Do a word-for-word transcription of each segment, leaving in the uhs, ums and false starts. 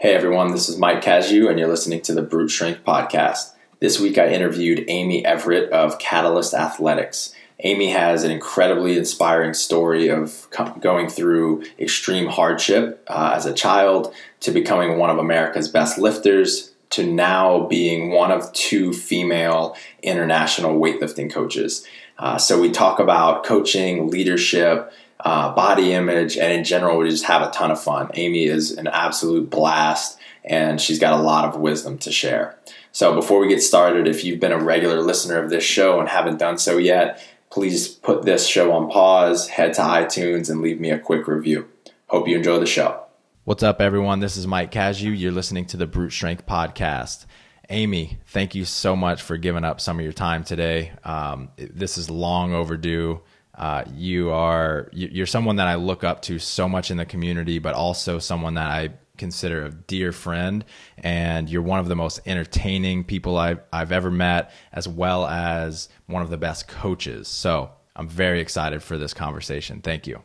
Hey everyone, this is Mike Cazayoux and you're listening to the Brute Strength Podcast. This week I interviewed Aimee Everett of Catalyst Athletics. Aimee has an incredibly inspiring story of going through extreme hardship uh, as a child to becoming one of America's best lifters to now being one of two female international weightlifting coaches. Uh, so we talk about coaching, leadership, Uh, body image, and in general, we just have a ton of fun. Aimee is an absolute blast, and she's got a lot of wisdom to share. So before we get started, if you've been a regular listener of this show and haven't done so yet, please put this show on pause, head to iTunes, and leave me a quick review. Hope you enjoy the show. What's up, everyone? This is Mike Cazayoux. You're listening to the Brute Strength Podcast. Aimee, thank you so much for giving up some of your time today. Um, this is long overdue. Uh, you are, you're someone that I look up to so much in the community, but also someone that I consider a dear friend. And you're one of the most entertaining people I've, I've ever met, as well as one of the best coaches. So I'm very excited for this conversation. Thank you.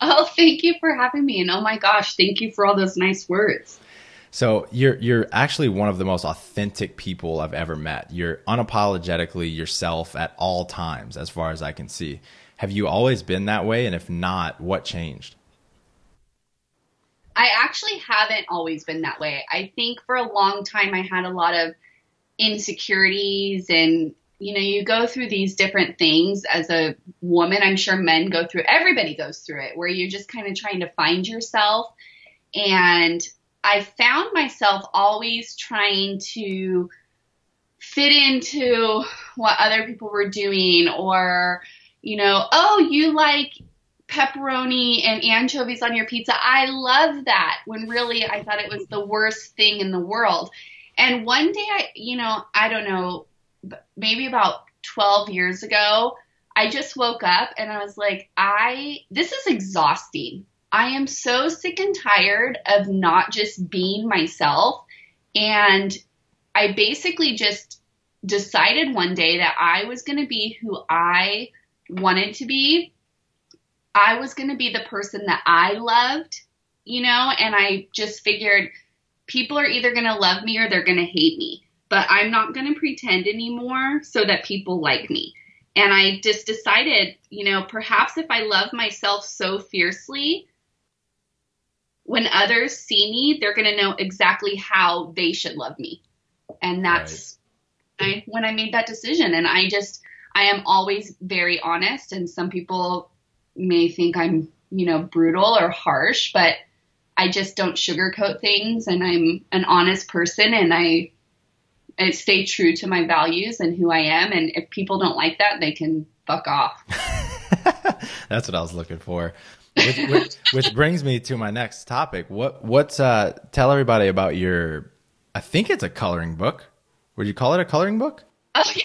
Oh, thank you for having me. And oh my gosh, thank you for all those nice words. So you're, you're actually one of the most authentic people I've ever met. You're unapologetically yourself at all times, as far as I can see. Have you always been that way? And if not, what changed? I actually haven't always been that way. I think for a long time, I had a lot of insecurities and, you know, you go through these different things as a woman. I'm sure men go through, everybody goes through it, where you're just kind of trying to find yourself. And I found myself always trying to fit into what other people were doing, or you know, oh, you like pepperoni and anchovies on your pizza. I love that. When really I thought it was the worst thing in the world. And one day, I, you know, I don't know, maybe about twelve years ago, I just woke up and I was like, I, this is exhausting. I am so sick and tired of not just being myself. And I basically just decided one day that I was going to be who I wanted to be. I was going to be the person that I loved, you know, and I just figured people are either going to love me or they're going to hate me, but I'm not going to pretend anymore so that people like me. And I just decided, you know, perhaps if I love myself so fiercely, when others see me, they're going to know exactly how they should love me. And that's right. I, when I made that decision. And I just, I am always very honest, and some people may think I'm, you know, brutal or harsh, but I just don't sugarcoat things, and I'm an honest person, and I, I stay true to my values and who I am, and if people don't like that, they can fuck off. That's what I was looking for. Which, which, which brings me to my next topic. What, what's, uh, tell everybody about your, I think it's a coloring book. Would you call it a coloring book? Oh, yeah.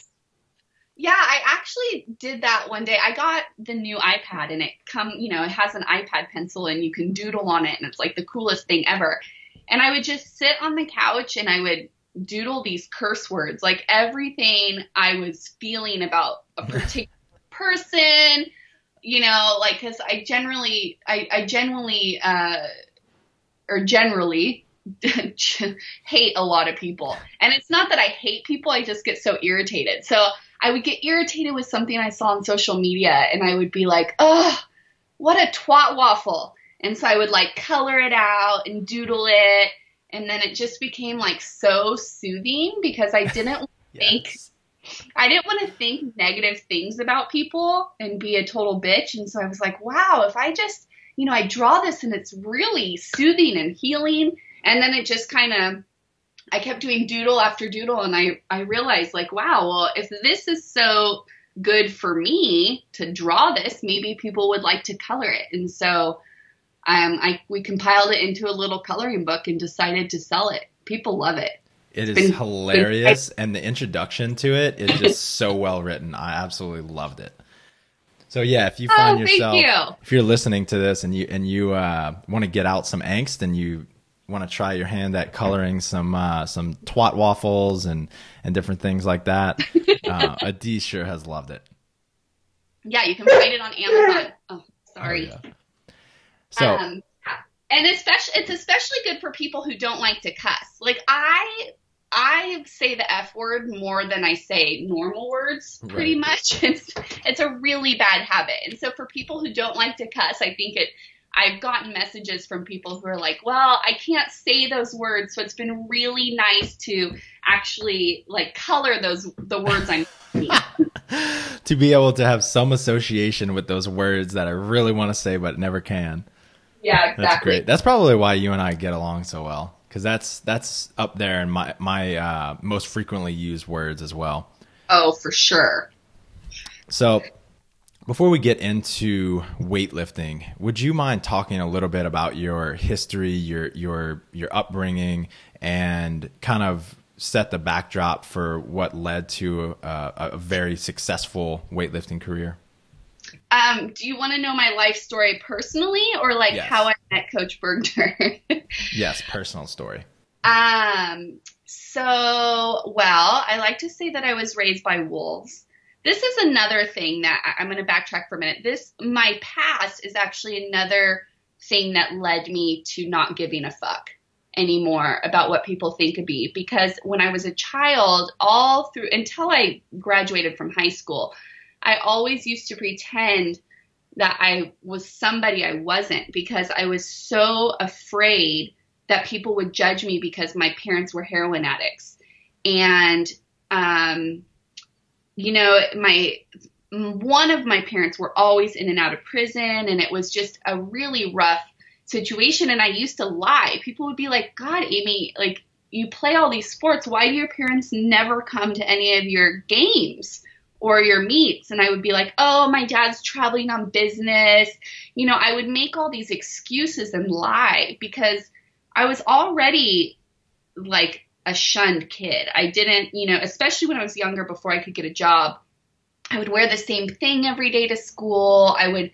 Yeah, I actually did that one day. I got the new iPad and it come, you know, it has an iPad pencil and you can doodle on it and it's like the coolest thing ever. And I would just sit on the couch and I would doodle these curse words, like everything I was feeling about a particular person, you know, like, cause I generally, I, I generally, uh, or generally hate a lot of people. And it's not that I hate people. I just get so irritated. So I would get irritated with something I saw on social media and I would be like, oh, what a twat waffle. And so I would like color it out and doodle it. And then it just became like so soothing because I didn't yes. think, I didn't want to think negative things about people and be a total bitch. And so I was like, wow, if I just, you know, I draw this and it's really soothing and healing. And then it just kind of, I kept doing doodle after doodle, and I, I realized, like, wow, well, if this is so good for me to draw this, maybe people would like to color it. And so um, I we compiled it into a little coloring book and decided to sell it. People love it. It is been, hilarious, been and the introduction to it is just so well written. I absolutely loved it. So yeah, if you find oh, yourself, you. if you're listening to this and you, and you uh, want to get out some angst and you want to try your hand at coloring some uh, some twat waffles and and different things like that, Uh, Adee sure has loved it. Yeah, you can find it on Amazon. Oh, sorry. Oh, yeah. So, um, And especially, it's especially good for people who don't like to cuss. Like I, I say the F word more than I say normal words, pretty right. much. It's, it's a really bad habit. And so for people who don't like to cuss, I think it, I've gotten messages from people who are like, well, I can't say those words. So it's been really nice to actually like color those, the words I'm to be able to have some association with those words that I really want to say, but never can. Yeah, exactly. That's great. That's probably why you and I get along so well. Cause that's, that's up there in my, my, uh, most frequently used words as well. Oh, for sure. So before we get into weightlifting, would you mind talking a little bit about your history, your, your, your upbringing, and kind of set the backdrop for what led to a, a very successful weightlifting career? Um, do you want to know my life story personally, or like yes. how I met Coach Burgener? Yes, personal story. Um, so, well, I like to say that I was raised by wolves. This is another thing that I, I'm going to backtrack for a minute. This, my past is actually another thing that led me to not giving a fuck anymore about what people think of me. Because when I was a child, all through until I graduated from high school, I always used to pretend that I was somebody I wasn't, because I was so afraid that people would judge me because my parents were heroin addicts. And, um, you know, my, one of my parents were always in and out of prison, and it was just a really rough situation. And I used to lie. People would be like, God, Amy, like you play all these sports. Why do your parents never come to any of your games or your meets? And I would be like, oh, my dad's traveling on business. You know, I would make all these excuses and lie, because I was already like a shunned kid. I didn't, you know, especially when I was younger, before I could get a job, I would wear the same thing every day to school. I would,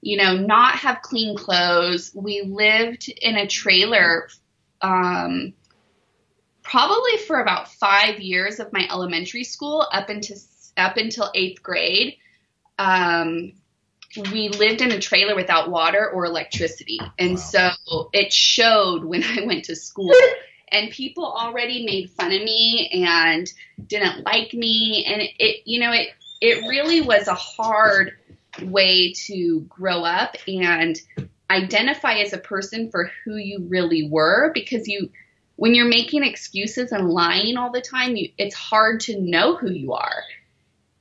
you know, not have clean clothes. We lived in a trailer, um, probably for about five years of my elementary school up into up until eighth grade. Um, we lived in a trailer without water or electricity. And wow. so it showed when I went to school, and people already made fun of me and didn't like me. And it, it, you know, it, it really was a hard way to grow up and identify as a person for who you really were, because you, when you're making excuses and lying all the time, you, it's hard to know who you are.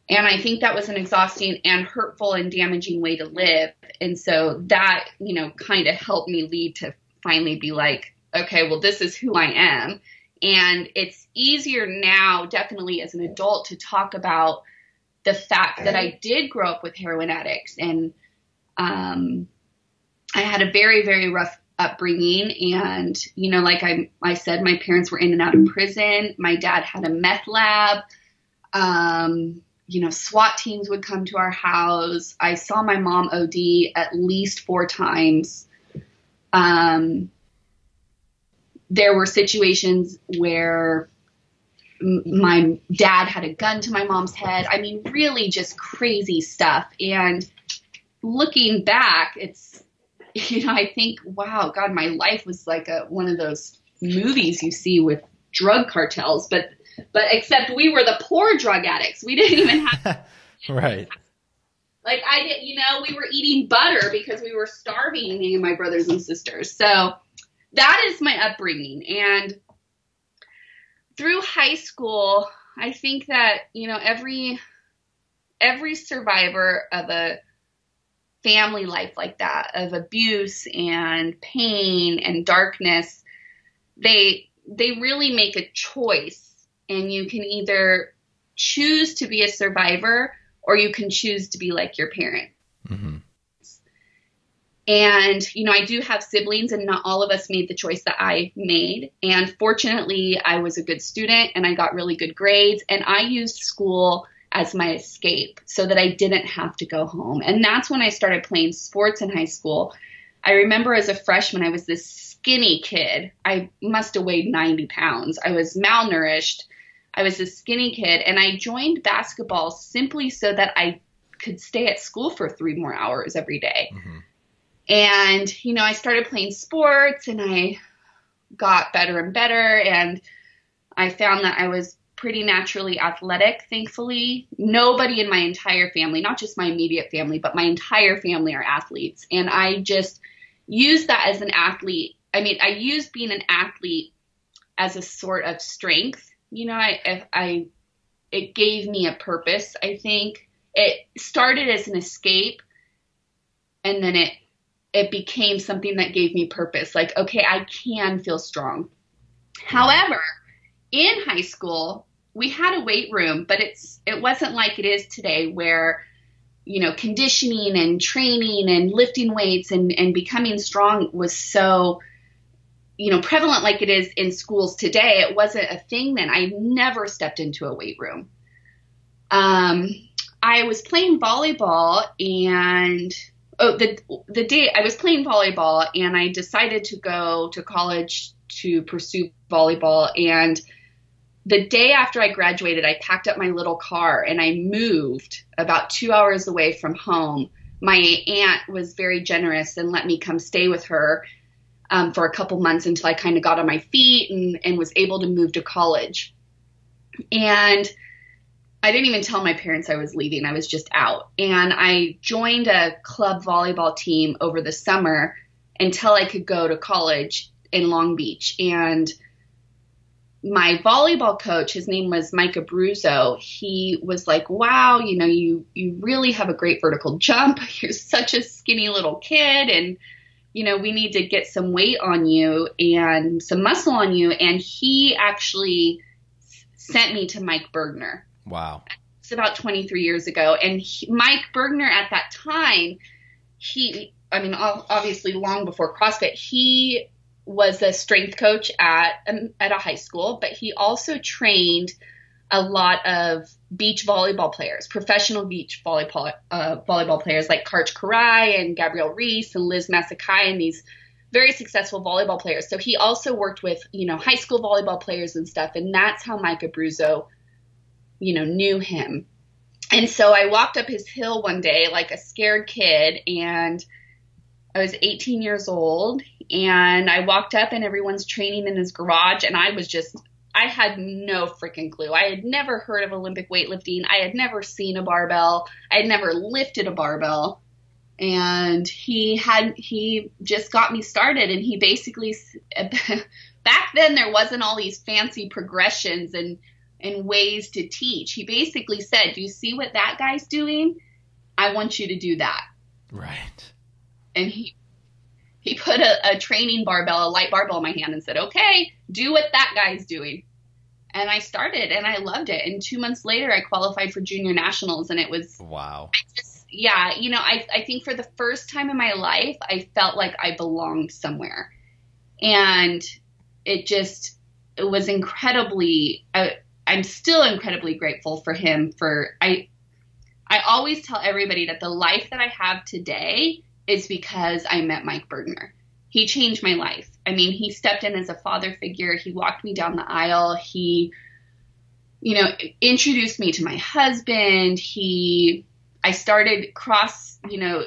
And I think that was an exhausting and hurtful and damaging way to live. And so that, you know, kind of helped me lead to finally be like, okay, well, this is who I am. And it's easier now, definitely as an adult, to talk about the fact that I did grow up with heroin addicts. And um, I had a very, very rough upbringing. And, you know, like I, I said, my parents were in and out of prison. My dad had a meth lab. Um... You know, SWAT teams would come to our house. I saw my mom O D at least four times. Um, there were situations where m- my dad had a gun to my mom's head. I mean, really just crazy stuff. And looking back, it's, you know, I think, wow, God, my life was like a, one of those movies you see with drug cartels, but But except we were the poor drug addicts. We didn't even have right. Like I did, you know, we were eating butter because we were starving, me and my brothers and sisters. So that is my upbringing. And through high school, I think that, you know, every, every survivor of a family life like that, of abuse and pain and darkness, they, they really make a choice. And you can either choose to be a survivor, or you can choose to be like your parents. Mm-hmm. And, you know, I do have siblings, and not all of us made the choice that I made. And fortunately, I was a good student, and I got really good grades. And I used school as my escape so that I didn't have to go home. And that's when I started playing sports in high school. I remember as a freshman, I was this skinny kid. I must have weighed ninety pounds. I was malnourished. I was a skinny kid, and I joined basketball simply so that I could stay at school for three more hours every day. Mm-hmm. And, you know, I started playing sports and I got better and better. And I found that I was pretty naturally athletic, thankfully. Nobody in my entire family, not just my immediate family, but my entire family are athletes. And I just used that as an athlete. I mean, I used being an athlete as a sort of strength. You know, I, I, I it gave me a purpose, I think. It started as an escape, and then it, it became something that gave me purpose. Like, okay, I can feel strong. However, in high school, we had a weight room, but it's, it wasn't like it is today where, you know, conditioning and training and lifting weights and, and becoming strong was so, you know, prevalent like it is in schools today. It wasn't a thing then. I never stepped into a weight room. Um, I was playing volleyball and oh, the, the day I was playing volleyball and I decided to go to college to pursue volleyball. And the day after I graduated, I packed up my little car and I moved about two hours away from home. My aunt was very generous and let me come stay with her um, for a couple months until I kind of got on my feet and, and was able to move to college. And I didn't even tell my parents I was leaving. I was just out. And I joined a club volleyball team over the summer until I could go to college in Long Beach. And my volleyball coach, his name was Mike Abruzzo. He was like, wow, you know, you, you really have a great vertical jump. You're such a skinny little kid. And, you know, we need to get some weight on you and some muscle on you. And he actually sent me to Mike Burgener. Wow. It's about twenty-three years ago. And he, Mike Burgener at that time, he, I mean, obviously long before CrossFit, he was a strength coach at, um, at a high school, but he also trained a lot of beach volleyball players, professional beach volleyball, uh, volleyball players like Karch Kiraly and Gabrielle Reese and Liz Masakai and these very successful volleyball players. So he also worked with, you know, high school volleyball players and stuff. And that's how Mike Abruzzo, you know, knew him. And so I walked up his hill one day like a scared kid, and I was eighteen years old, and I walked up and everyone's training in his garage, and I was just, I had no freaking clue. I had never heard of Olympic weightlifting. I had never seen a barbell. I had never lifted a barbell. And he had, he just got me started, and he basically, back then there wasn't all these fancy progressions and and ways to teach. He basically said, do you see what that guy's doing? I want you to do that. Right. And he he put a, a training barbell, a light barbell in my hand and said, okay, do what that guy's doing. And I started and I loved it. And two months later, I qualified for junior nationals, and it was, wow. Just, yeah. You know, I, I think for the first time in my life, I felt like I belonged somewhere, and it just, it was incredibly, I, I'm still incredibly grateful for him. For I, I always tell everybody that the life that I have today is because I met Mike Burgener. He changed my life. I mean, he stepped in as a father figure. He walked me down the aisle. He, you know, introduced me to my husband. He, I started cross, you know,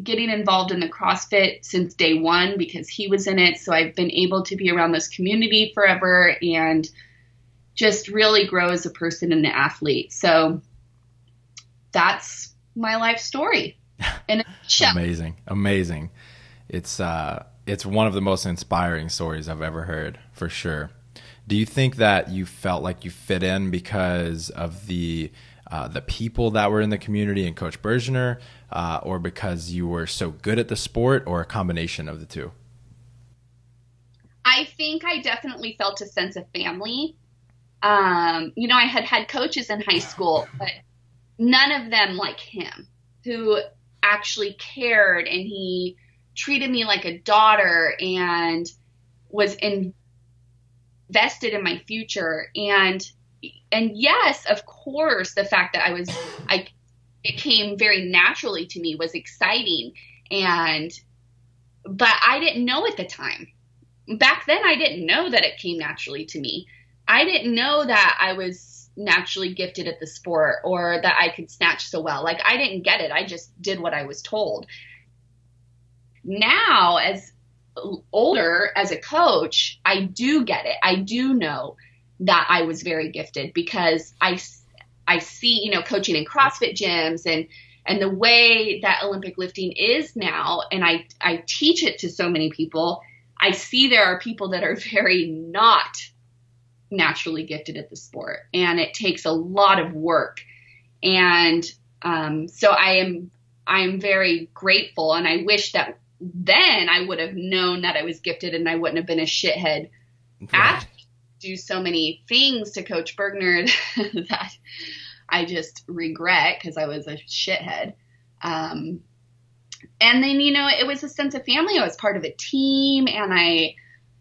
getting involved in the CrossFit since day one because he was in it. So I've been able to be around this community forever and just really grow as a person and an athlete. So that's my life story. And amazing, amazing. It's uh, it's one of the most inspiring stories I've ever heard, for sure. Do you think that you felt like you fit in because of the uh, the people that were in the community and Coach Burgener, uh, or because you were so good at the sport, or a combination of the two? I think I definitely felt a sense of family. Um, you know, I had had coaches in high school, but none of them like him, who actually cared, and he treated me like a daughter and was in, invested in my future. And, and yes, of course, the fact that I was, I, it came very naturally to me was exciting. And, but I didn't know at the time. Back then, I didn't know that it came naturally to me. I didn't know that I was naturally gifted at the sport or that I could snatch so well. Like, I didn't get it. I just did what I was told. now as older, as a coach, I do get it. I do know that I was very gifted, because I, I see, you know, coaching in CrossFit gyms and, and the way that Olympic lifting is now, and I, I teach it to so many people, I see there are people that are very not naturally gifted at the sport, and it takes a lot of work. And um, so I am I'm very grateful, and I wish that then I would have known that I was gifted and I wouldn't have been a shithead after do so many things to Coach Burgener that I just regret, because I was a shithead. Um, and then, you know, it was a sense of family. I was part of a team, and I,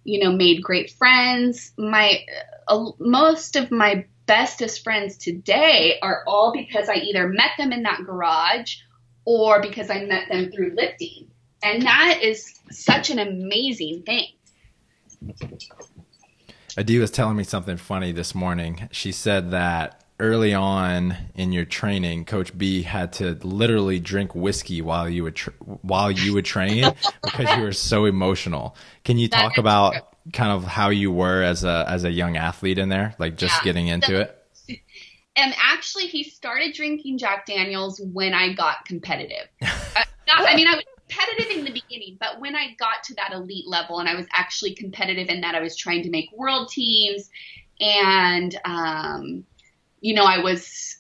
you know, made great friends. My uh, most of my bestest friends today are all because I either met them in that garage or because I met them through lifting. And that is such an amazing thing. Adee was telling me something funny this morning. She said that early on in your training, Coach B had to literally drink whiskey while you would, tr while you would train because you were so emotional. Can you talk about true. kind of how you were as a, as a young athlete in there, like just yeah. getting into so, it? And actually, he started drinking Jack Daniels when I got competitive. uh, not, I mean, I was competitive in the beginning, but when I got to that elite level, and I was actually competitive in that I was trying to make world teams, and, um, you know, I was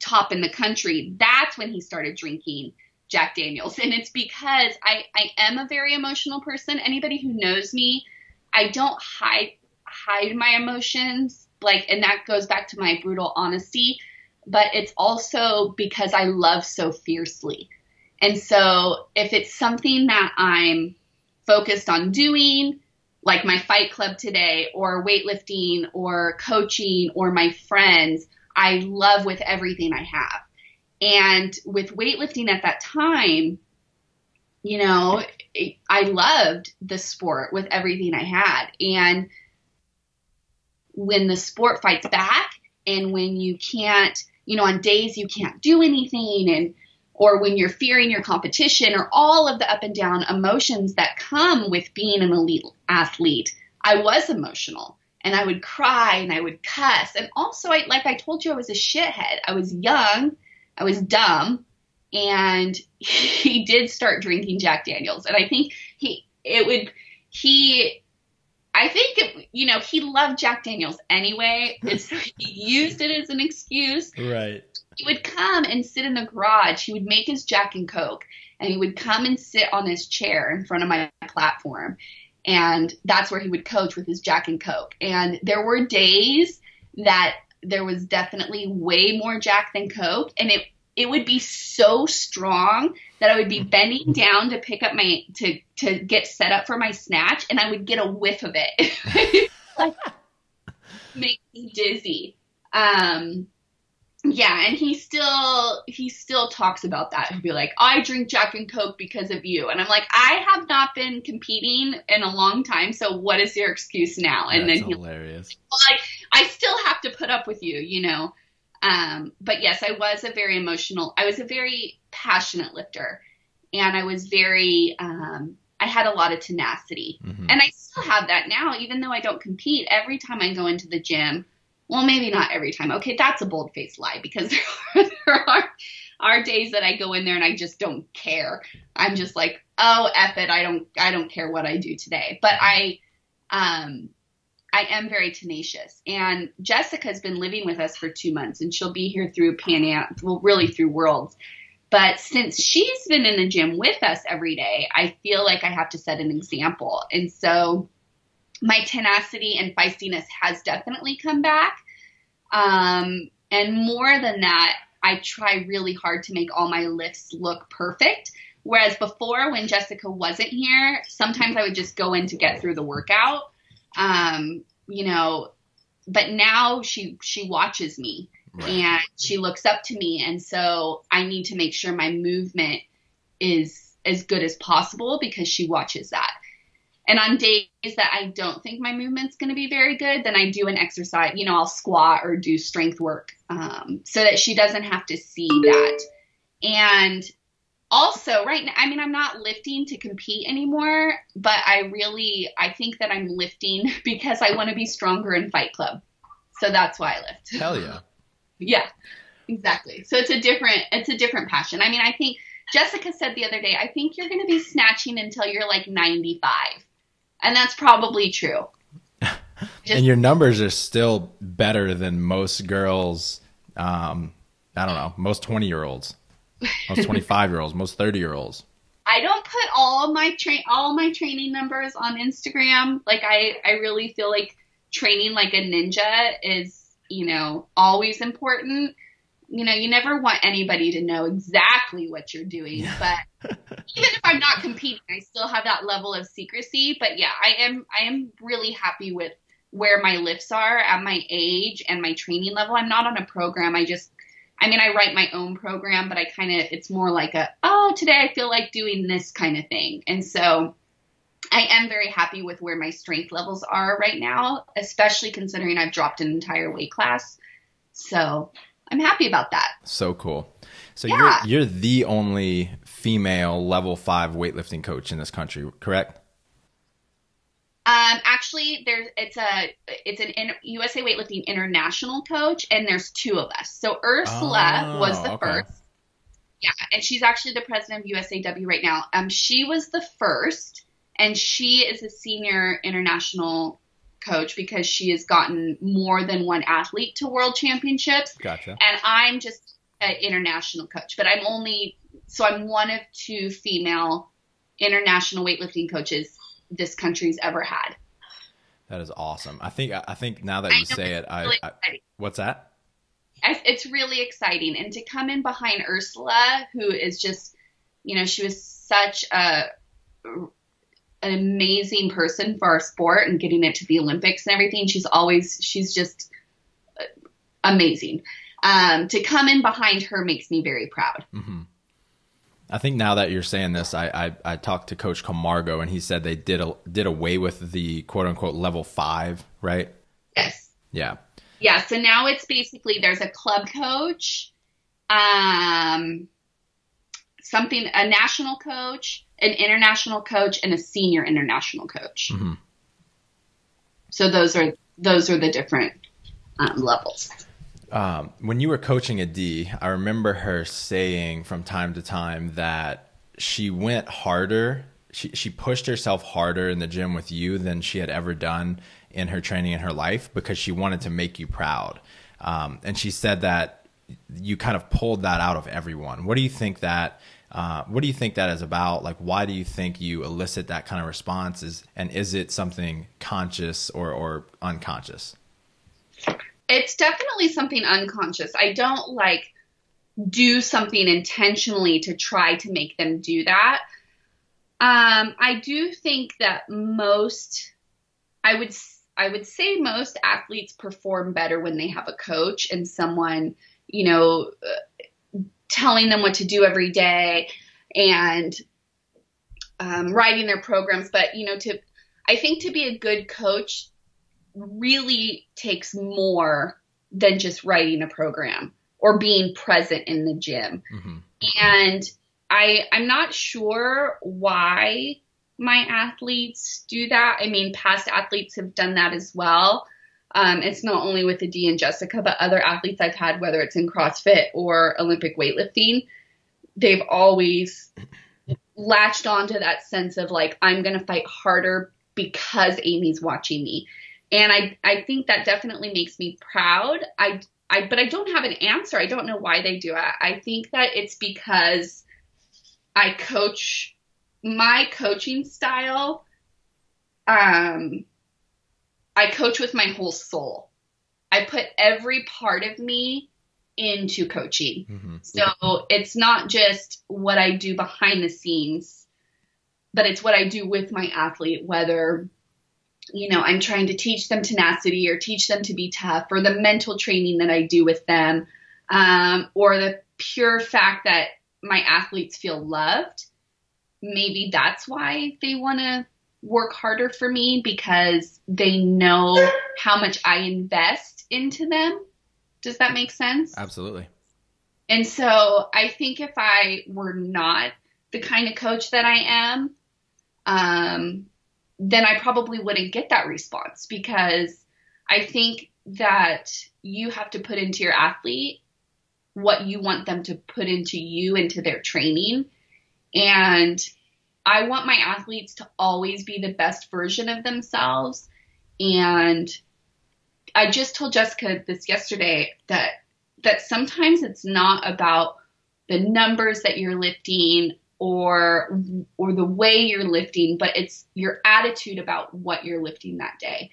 top in the country, that's when he started drinking Jack Daniels. And it's because I, I am a very emotional person. Anybody who knows me, I don't hide, hide my emotions. Like, and that goes back to my brutal honesty, but it's also because I love so fiercely. And so if it's something that I'm focused on doing, like my fight club today, or weightlifting, or coaching, or my friends, I love with everything I have. And with weightlifting at that time, you know, I loved the sport with everything I had. And when the sport fights back, and when you can't, you know, on days you can't do anything, and, or when you're fearing your competition, or all of the up and down emotions that come with being an elite athlete, I was emotional, and I would cry, and I would cuss. And also, I, like I told you, I was a shithead. I was young, I was dumb, and he did start drinking Jack Daniels. And I think he, it would, he, I think, it, you know, he loved Jack Daniels anyway, and so he used it as an excuse. Right. He would come and sit in the garage. He would make his Jack and Coke, and he would come and sit on his chair in front of my platform, and that's where he would coach with his Jack and Coke. And there were days that there was definitely way more Jack than Coke, and it, it would be so strong that I would be bending down to pick up my, to, to get set up for my snatch, and I would get a whiff of it. Like, make me dizzy. Um, yeah. And he still, he still talks about that. He'll be like, I drink Jack and Coke because of you. And I'm like, I have not been competing in a long time, so what is your excuse now? And That's then he'll, hilarious. Like, I still have to put up with you, you know? Um, but yes, I was a very emotional, I was a very passionate lifter, and I was very, um, I had a lot of tenacity, mm-hmm. and I still have that now, even though I don't compete. Every time I go into the gym, well, maybe not every time. Okay. That's a bold faced lie, because there are, there are, are days that I go in there and I just don't care. I'm just like, oh, F it. I don't, I don't care what I do today, but I, um, I am very tenacious, and Jessica's been living with us for two months, and she'll be here through Pan Am, well, really through Worlds. But since she's been in the gym with us every day, I feel like I have to set an example. And so my tenacity and feistiness has definitely come back. Um, and more than that, I try really hard to make all my lifts look perfect. Whereas before, when Jessica wasn't here, sometimes I would just go in to get through the workout. Um, you know, but now she, she watches me, right. and she looks up to me. And so I need to make sure my movement is as good as possible, because she watches that. And on days that I don't think my movement's going to be very good, then I do an exercise, you know, I'll squat or do strength work, um, so that she doesn't have to see that. And also right now, I mean, I'm not lifting to compete anymore, but I really, I think that I'm lifting because I want to be stronger in Fight Club. So that's why I lift. Hell yeah. Yeah, exactly. So it's a different, it's a different passion. I mean, I think Jessica said the other day, I think you're going to be snatching until you're like ninety-five. And that's probably true. Just, and your numbers are still better than most girls. Um, I don't know, most twenty year olds, most twenty-five year olds, most thirty year olds. I don't put all my train, all my training numbers on Instagram. Like I, I really feel like training like a ninja is, you know, always important. You know, you never want anybody to know exactly what you're doing, but even if I'm not competing, I still have that level of secrecy. But yeah, I am, I am really happy with where my lifts are at my age and my training level. I'm not on a program. I just, I mean, I write my own program, but I kind of, it's more like a, oh, today I feel like doing this kind of thing. And so I am very happy with where my strength levels are right now, especially considering I've dropped an entire weight class. So I'm happy about that. So cool. So yeah. you're, you're the only female level five weightlifting coach in this country, correct? Um, actually there's, it's a, it's an in, U S A Weightlifting International coach, and there's two of us. So Ursula oh, was the okay. first. Yeah. And she's actually the president of U S A W right now. Um, she was the first, and she is a senior international coach because she has gotten more than one athlete to world championships. Gotcha. And I'm just an international coach, but I'm only, so I'm one of two female international weightlifting coaches this country's ever had. That is awesome. I think, I think now that you say it, really I, I, what's that? I, it's really exciting. And to come in behind Ursula, who is just, you know, she was such a, an amazing person for our sport and getting it to the Olympics and everything. She's always, she's just amazing. Um, to come in behind her makes me very proud. Mm-hmm. I think now that you're saying this, I, I, I talked to Coach Camargo, and he said they did a, did away with the quote unquote level five, right? Yes. Yeah. Yeah. So now it's basically, there's a club coach, um, something, a national coach, an international coach, and a senior international coach. Mm-hmm. So those are, those are the different um, levels. Um, when you were coaching Adee, I remember her saying from time to time that she went harder. She, she pushed herself harder in the gym with you than she had ever done in her training in her life because she wanted to make you proud. Um, and she said that you kind of pulled that out of everyone. What do you think that, uh, what do you think that is about? Like, why do you think you elicit that kind of response? Is, and is it something conscious or, or unconscious? It's definitely something unconscious. I don't like do something intentionally to try to make them do that. Um, I do think that most, I would, I would say most athletes perform better when they have a coach and someone, you know, telling them what to do every day and um, writing their programs. But, you know, to, I think to be a good coach really takes more than just writing a program or being present in the gym. Mm-hmm. And I, I'm not sure why my athletes do that. I mean, past athletes have done that as well. Um, it's not only with Adee and Jessica, but other athletes I've had, whether it's in CrossFit or Olympic weightlifting, they've always latched onto that sense of like, I'm going to fight harder because Amy's watching me. And I, I think that definitely makes me proud. I, I, but I don't have an answer. I don't know why they do it. I think that it's because I coach, my coaching style, um, I coach with my whole soul. I put every part of me into coaching. Mm-hmm. So it's not just what I do behind the scenes, but it's what I do with my athlete, whether you know, I'm trying to teach them tenacity or teach them to be tough or the mental training that I do with them, um, or the pure fact that my athletes feel loved. Maybe that's why they want to work harder for me, because they know how much I invest into them. Does that make sense? Absolutely. And so I think if I were not the kind of coach that I am, um, then I probably wouldn't get that response, because I think that you have to put into your athlete what you want them to put into you, into their training. And I want my athletes to always be the best version of themselves. And I just told Jessica this yesterday that that sometimes it's not about the numbers that you're lifting or or the way you're lifting, but it's your attitude about what you're lifting that day.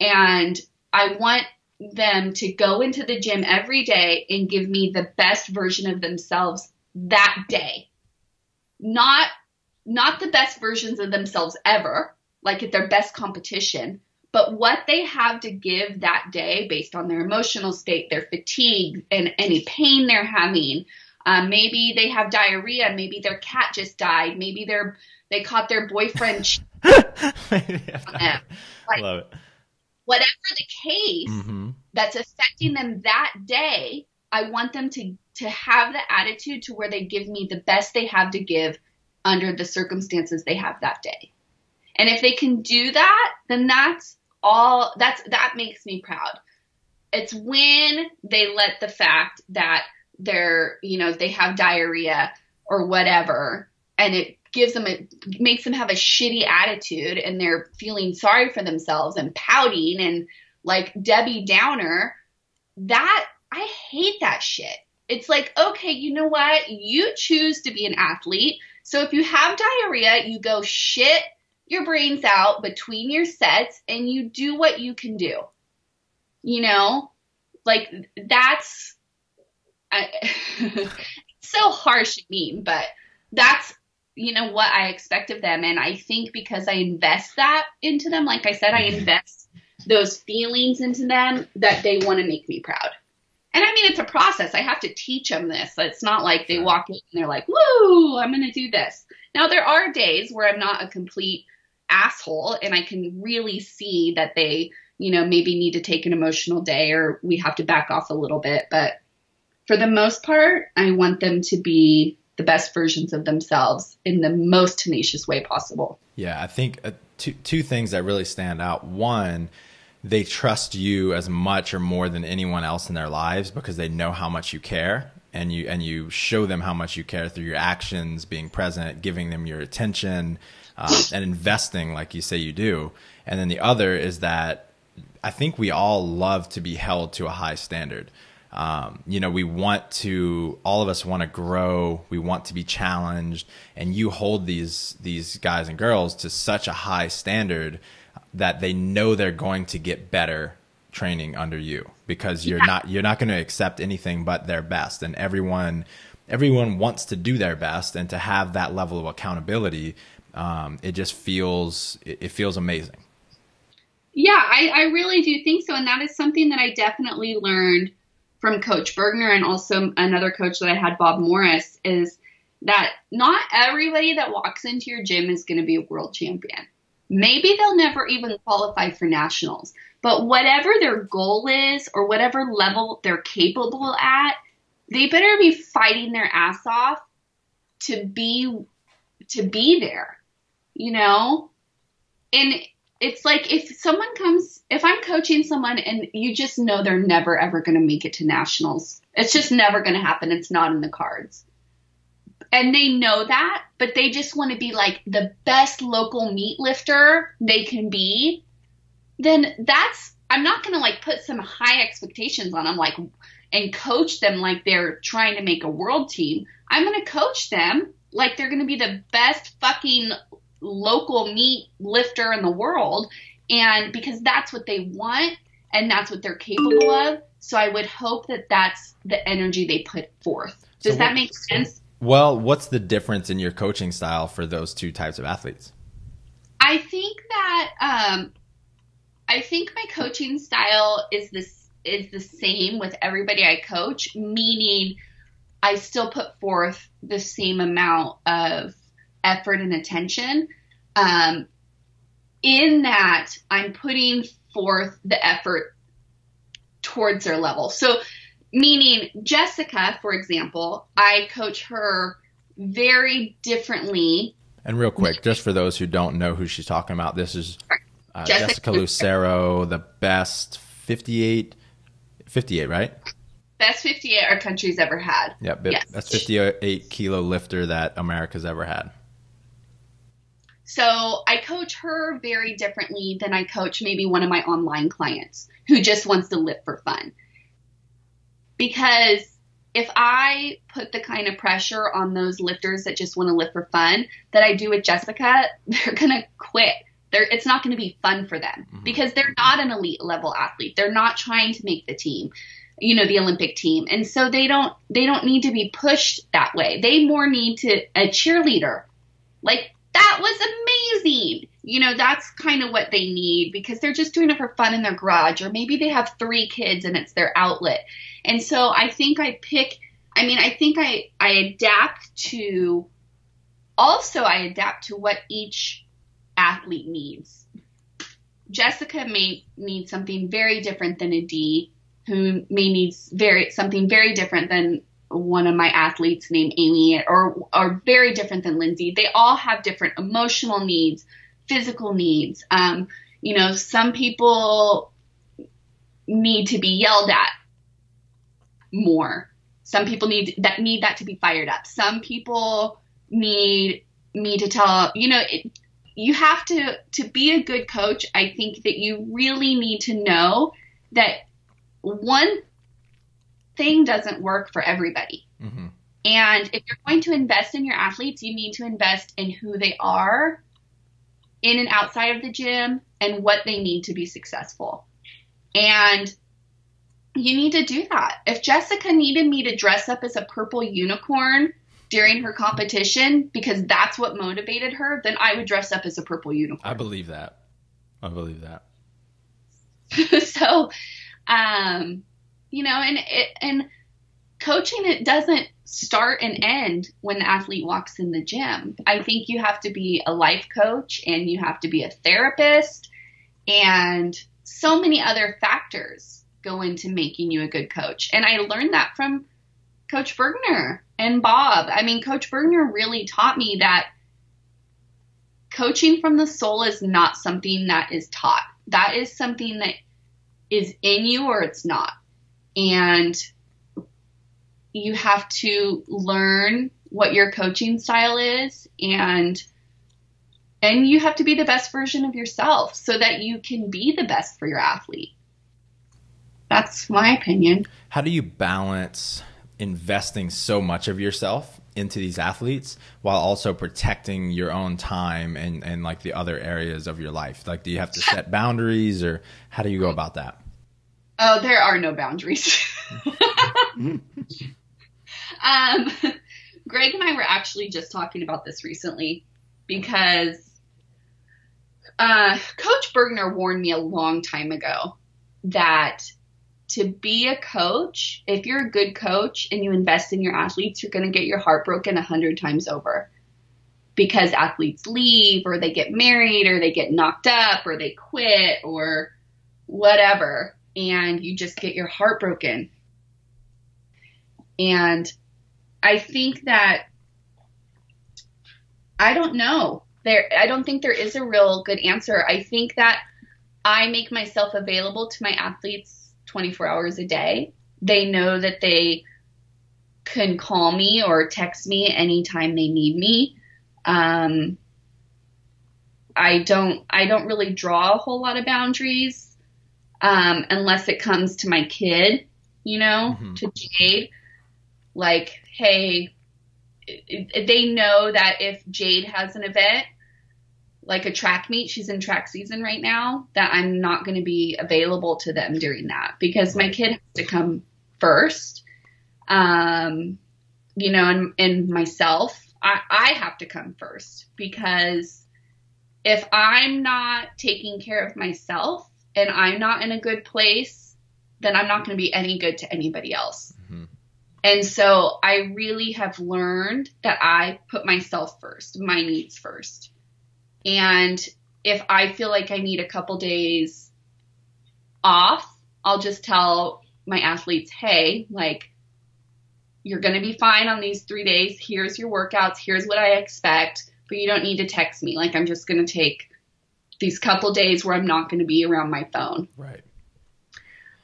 And I want them to go into the gym every day and give me the best version of themselves that day. Not not the best versions of themselves ever, like at their best competition, but what they have to give that day based on their emotional state, their fatigue, and any pain they're having. Um, maybe they have diarrhea. Maybe their cat just died. Maybe they're they caught their boyfriend. Like, love it. Whatever the case mm-hmm. that's affecting them that day, I want them to to have the attitude to where they give me the best they have to give under the circumstances they have that day. And if they can do that, then that's all. That's that makes me proud. It's when they let the fact that they're, you know, they have diarrhea or whatever, and it gives them, it makes them have a shitty attitude, and they're feeling sorry for themselves and pouting and like Debbie Downer. That I hate that shit. It's like, okay, you know what? You choose to be an athlete. So if you have diarrhea, you go shit your brains out between your sets and you do what you can do. You know, like that's I, so harsh and mean, but that's, you know, what I expect of them. And I think because I invest that into them, like I said, I invest those feelings into them, that they want to make me proud. And I mean, it's a process. I have to teach them this. It's not like they walk in and they're like, woo, I'm going to do this. Now, there are days where I'm not a complete asshole and I can really see that they, you know, maybe need to take an emotional day or we have to back off a little bit. But for the most part, I want them to be the best versions of themselves in the most tenacious way possible. Yeah, I think uh, two, two things that really stand out. One, they trust you as much or more than anyone else in their lives because they know how much you care, and you and you show them how much you care through your actions, being present, giving them your attention, uh, and investing like you say you do. And then the other is that I think we all love to be held to a high standard. Um, you know, we want to, all of us want to grow. We want to be challenged, and you hold these, these guys and girls to such a high standard that they know they're going to get better training under you, because you're yeah. not, you're not going to accept anything but their best. And everyone, everyone wants to do their best, and to have that level of accountability. Um, it just feels, it, it feels amazing. Yeah, I, I really do think so. And that is something that I definitely learned from Coach Burgener, and also another coach that I had, Bob Morris, is that not everybody that walks into your gym is going to be a world champion. Maybe they'll never even qualify for nationals, but whatever their goal is or whatever level they're capable at, they better be fighting their ass off to be, to be there, you know? And it's like if someone comes, if I'm coaching someone and you just know they're never, ever going to make it to nationals, it's just never going to happen. It's not in the cards. And they know that, but they just want to be like the best local meat lifter they can be. Then that's, I'm not going to like put some high expectations on them, like, and coach them like they're trying to make a world team. I'm going to coach them like they're going to be the best fucking local meat lifter in the world, and because that's what they want and that's what they're capable of. So I would hope that that's the energy they put forth. Does so that what, make sense? Well, what's the difference in your coaching style for those two types of athletes? I think that um, I think my coaching style is this is the same with everybody I coach, meaning I still put forth the same amount of effort and attention, um, in that I'm putting forth the effort towards their level. So Meaning Jessica, for example, I coach her very differently. And real quick, just for those who don't know who she's talking about, this is uh, Jessica, Jessica Lucero, the best fifty-eight, fifty-eight, right? Best fifty-eight our country's ever had. Yeah, yes. That's fifty-eight kilo lifter that America's ever had. So I coach her very differently than I coach maybe one of my online clients who just wants to lift for fun. Because if I put the kind of pressure on those lifters that just want to lift for fun that I do with Jessica, they're going to quit. They're, it's not going to be fun for them mm-hmm. because they're not an elite level athlete. They're not trying to make the team, you know, the Olympic team. And so they don't, they don't need to be pushed that way. They more need to a cheerleader. Like, that was amazing. You know, that's kind of what they need because they're just doing it for fun in their garage, or maybe they have three kids and it's their outlet. And so I think I pick, I mean, I think I, I adapt to, also I adapt to what each athlete needs. Jessica may need something very different than Adee, who may need very, something very different than one of my athletes named Aimee, or are very different than Lindsay. They all have different emotional needs, physical needs. Um, you know, some people need to be yelled at more. Some people need that need that to be fired up. Some people need me to tell, you know, it, you have to, to be a good coach. I think that you really need to know that one thing doesn't work for everybody. Mm-hmm. And if you're going to invest in your athletes, you need to invest in who they are in and outside of the gym and what they need to be successful. And you need to do that. If Jessica needed me to dress up as a purple unicorn during her competition because that's what motivated her, then I would dress up as a purple unicorn. I believe that. I believe that. So, um, you know, and it, and coaching, it doesn't start and end when the athlete walks in the gym. I think you have to be a life coach, and you have to be a therapist, and so many other factors go into making you a good coach. And I learned that from Coach Burgener and Bob. I mean, Coach Burgener really taught me that coaching from the soul is not something that is taught. That is something that is in you or it's not. And you have to learn what your coaching style is, and and you have to be the best version of yourself so that you can be the best for your athlete. That's my opinion. How do you balance investing so much of yourself into these athletes while also protecting your own time and, and like the other areas of your life? Like, do you have to set boundaries, or how do you go about that? Oh, there are no boundaries. um, Greg and I were actually just talking about this recently because uh, Coach Burgener warned me a long time ago that to be a coach, if you're a good coach and you invest in your athletes, you're going to get your heart broken a hundred times over because athletes leave, or they get married, or they get knocked up, or they quit, or whatever. And you just get your heart broken. And I think that, I don't know there. I don't think there is a real good answer. I think that I make myself available to my athletes twenty-four hours a day. They know that they can call me or text me anytime they need me. Um, I don't, I don't really draw a whole lot of boundaries. Um, unless it comes to my kid, you know, mm-hmm. to Jade, like, hey, they know that if Jade has an event, like a track meet, she's in track season right now, that I'm not going to be available to them during that because my kid has to come first. Um, you know, and, and myself, I, I have to come first because if I'm not taking care of myself, and I'm not in a good place, then I'm not going to be any good to anybody else. Mm-hmm. And so I really have learned that I put myself first, my needs first. And if I feel like I need a couple days off, I'll just tell my athletes, hey, like, you're going to be fine on these three days. Here's your workouts. Here's what I expect. But you don't need to text me. Like, I'm just going to take these couple days where I'm not going to be around my phone. Right.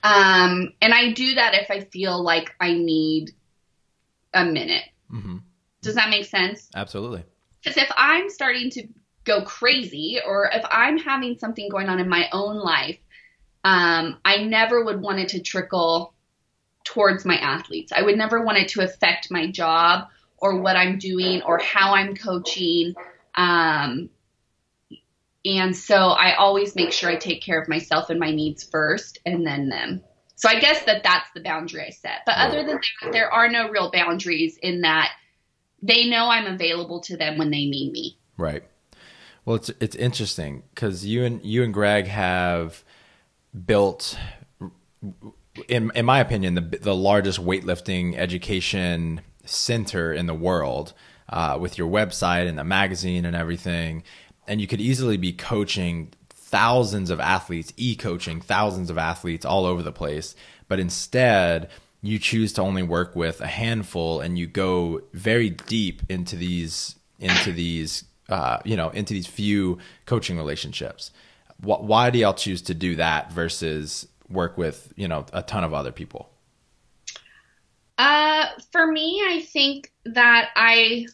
Um, and I do that if I feel like I need a minute. Mm-hmm. Does that make sense? Absolutely. Because if I'm starting to go crazy, or if I'm having something going on in my own life, um, I never would want it to trickle towards my athletes. I would never want it to affect my job or what I'm doing or how I'm coaching. Um, and so I always make sure I take care of myself and my needs first and then them. So I guess that that's the boundary I set. But other than that, there are no real boundaries in that they know I'm available to them when they need me. Right. Well, it's it's interesting because you and you and Greg have built, in in my opinion, the the largest weightlifting education center in the world, uh, with your website and the magazine and everything, and you could easily be coaching thousands of athletes, e-coaching thousands of athletes all over the place, but instead you choose to only work with a handful, and you go very deep into these into these. Uh, you know, into these few coaching relationships. Why, why do y'all choose to do that versus work with, you know, a ton of other people? Uh, for me, I think that I,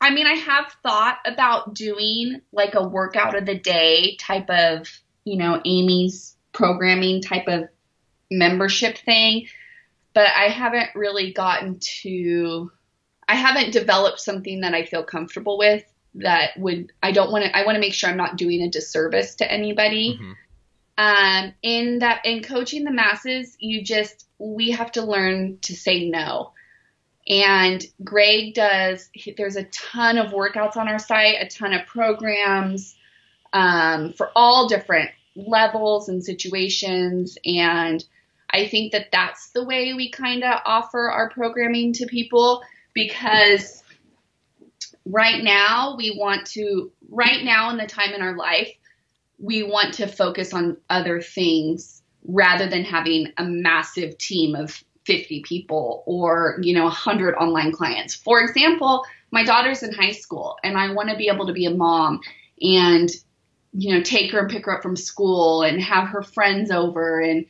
I mean, I have thought about doing like a workout of the day type of, you know, Amy's programming type of membership thing, but I haven't really gotten to, I haven't developed something that I feel comfortable with. That would, I don't want to, I want to make sure I'm not doing a disservice to anybody. Mm-hmm. Um, in that, in coaching the masses, you just, we have to learn to say no. And Greg does, he, there's a ton of workouts on our site, a ton of programs, um, for all different levels and situations. And I think that that's the way we kind of offer our programming to people, because right now, we want to, right now in the time in our life, we want to focus on other things rather than having a massive team of fifty people or, you know, one hundred online clients. For example, my daughter's in high school and I want to be able to be a mom and, you know, take her and pick her up from school and have her friends over and,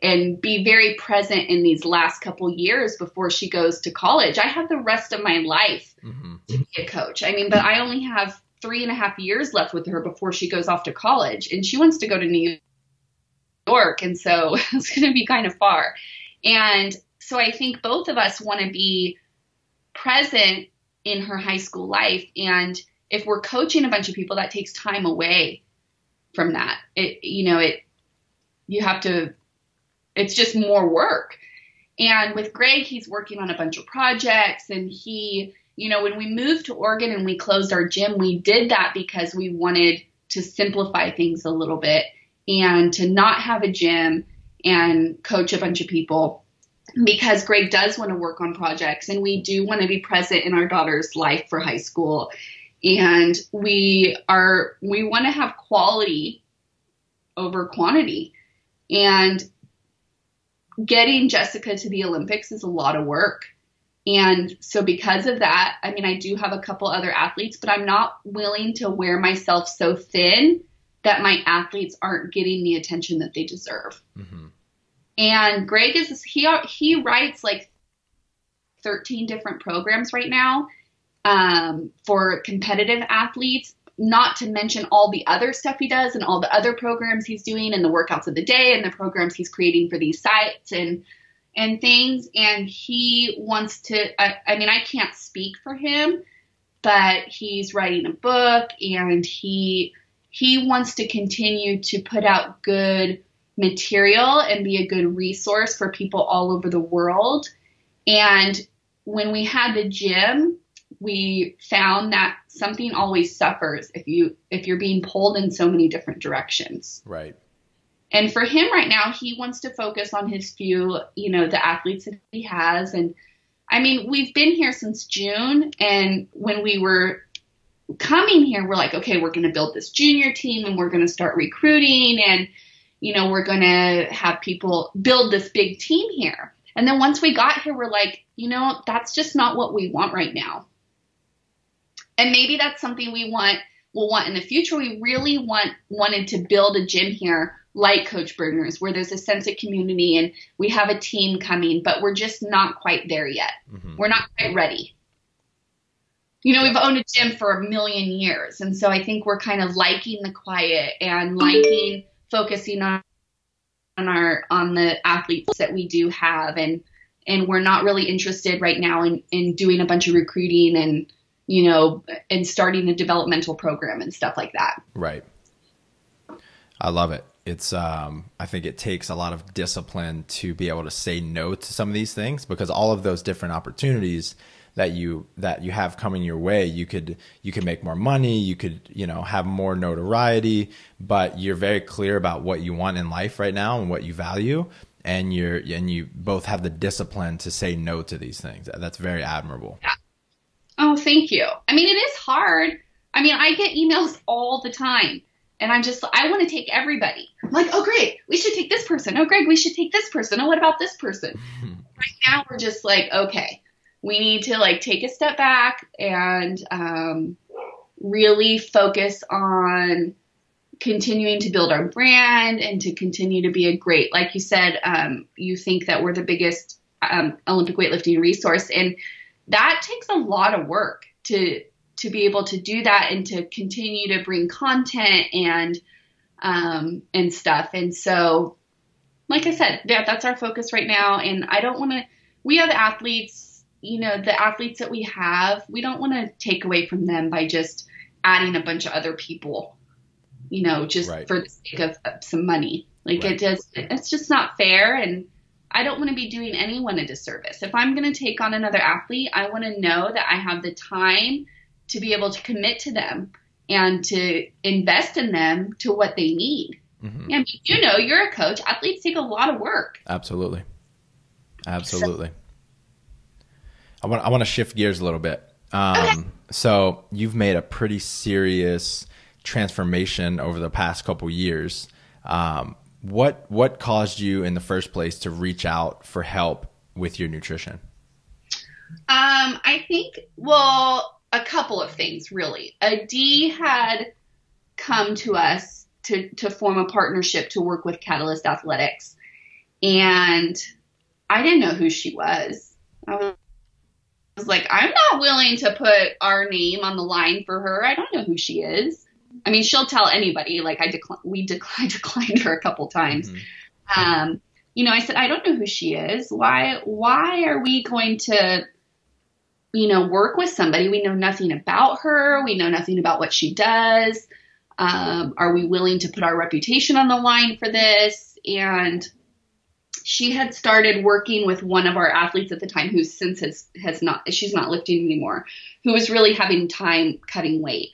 and be very present in these last couple years before she goes to college. I have the rest of my life mm-hmm. to be a coach. I mean, but I only have three and a half years left with her before she goes off to college, and she wants to go to New York. And so it's going to be kind of far. And so I think both of us want to be present in her high school life. And if we're coaching a bunch of people, that takes time away from that. It, you know, it, you have to, it's just more work. And with Greg, he's working on a bunch of projects. And he, you know, when we moved to Oregon and we closed our gym, we did that because we wanted to simplify things a little bit and to not have a gym and coach a bunch of people, because Greg does want to work on projects and we do want to be present in our daughter's life for high school. And we are, we want to have quality over quantity. And getting Jessica to the Olympics is a lot of work. And so because of that, I mean, I do have a couple other athletes, but I'm not willing to wear myself so thin that my athletes aren't getting the attention that they deserve. Mm-hmm. And Greg is, he, he writes like thirteen different programs right now um, for competitive athletes, not to mention all the other stuff he does and all the other programs he's doing and the workouts of the day and the programs he's creating for these sites and, and things. And he wants to, I, I mean, I can't speak for him, but he's writing a book and he, he wants to continue to put out good material and be a good resource for people all over the world. And when we had the gym, we found that something always suffers if you if you're being pulled in so many different directions. Right. And for him right now, he wants to focus on his few, you know, the athletes that he has. And I mean, we've been here since June, and when we were coming here, we're like, okay, we're going to build this junior team and we're going to start recruiting and you know, we're going to have people build this big team here. And then once we got here, we're like, you know, that's just not what we want right now. And maybe that's something we want, we'll want in the future. We really want wanted to build a gym here like Coach Burgener's, where there's a sense of community and we have a team coming, but we're just not quite there yet. Mm-hmm. We're not quite ready. You know, we've owned a gym for a million years. And so I think we're kind of liking the quiet and liking focusing on on our, on the athletes that we do have. And, and we're not really interested right now in, in doing a bunch of recruiting and, you know, and starting a developmental program and stuff like that. Right. I love it. It's, um, I think it takes a lot of discipline to be able to say no to some of these things, because all of those different opportunities that you, that you have coming your way, you could, you could make more money, you could, you know, have more notoriety, but you're very clear about what you want in life right now and what you value. And you're, and you both have the discipline to say no to these things. That's very admirable. Yeah. Oh, thank you. I mean, it is hard. I mean, I get emails all the time and I'm just, I want to take everybody. I'm like, oh, great. We should take this person. Oh, Greg, we should take this person. Oh, what about this person? Right now, we're just like, okay, we need to like take a step back and um, really focus on continuing to build our brand and to continue to be a great, like you said, um, you think that we're the biggest um, Olympic weightlifting resource. And that takes a lot of work to, to be able to do that and to continue to bring content and, um, and stuff. And so, like I said, yeah, that's our focus right now. And I don't want to, we have athletes, you know, the athletes that we have, we don't want to take away from them by just adding a bunch of other people, you know, just right. for the sake of, of some money. Like right. it does, it's just not fair. And I don't want to be doing anyone a disservice. If I'm going to take on another athlete, I want to know that I have the time to be able to commit to them and to invest in them to what they need. Mm-hmm. And you know, you're a coach. Athletes take a lot of work. Absolutely. Absolutely. So, I want, I want to shift gears a little bit. Um, okay. So you've made a pretty serious transformation over the past couple of years. Um, what, what caused you in the first place to reach out for help with your nutrition? Um, I think, well, a couple of things really. Adee had come to us to, to form a partnership to work with Catalyst Athletics. And I didn't know who she was. I was I was like, I'm not willing to put our name on the line for her. I don't know who she is. I mean, she'll tell anybody. Like I declined, we declined, declined her a couple times. Mm-hmm. Um, you know, I said, I don't know who she is. Why, why are we going to, you know, work with somebody? We know nothing about her. We know nothing about what she does. Um, are we willing to put our reputation on the line for this? And she had started working with one of our athletes at the time who since has, has not, she's not lifting anymore, who was really having time cutting weight.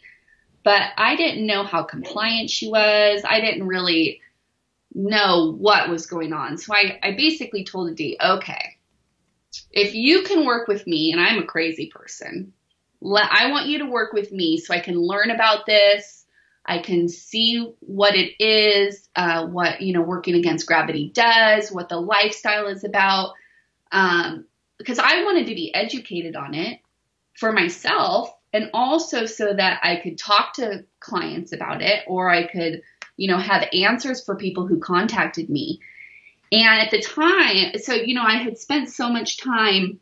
But I didn't know how compliant she was. I didn't really know what was going on. So I, I basically told Adee, okay, if you can work with me, and I'm a crazy person, let, I want you to work with me so I can learn about this. I can see what it is, uh, what, you know, Working Against Gravity does, what the lifestyle is about. Um, because I wanted to be educated on it for myself and also so that I could talk to clients about it, or I could, you know, have answers for people who contacted me. And at the time, so, you know, I had spent so much time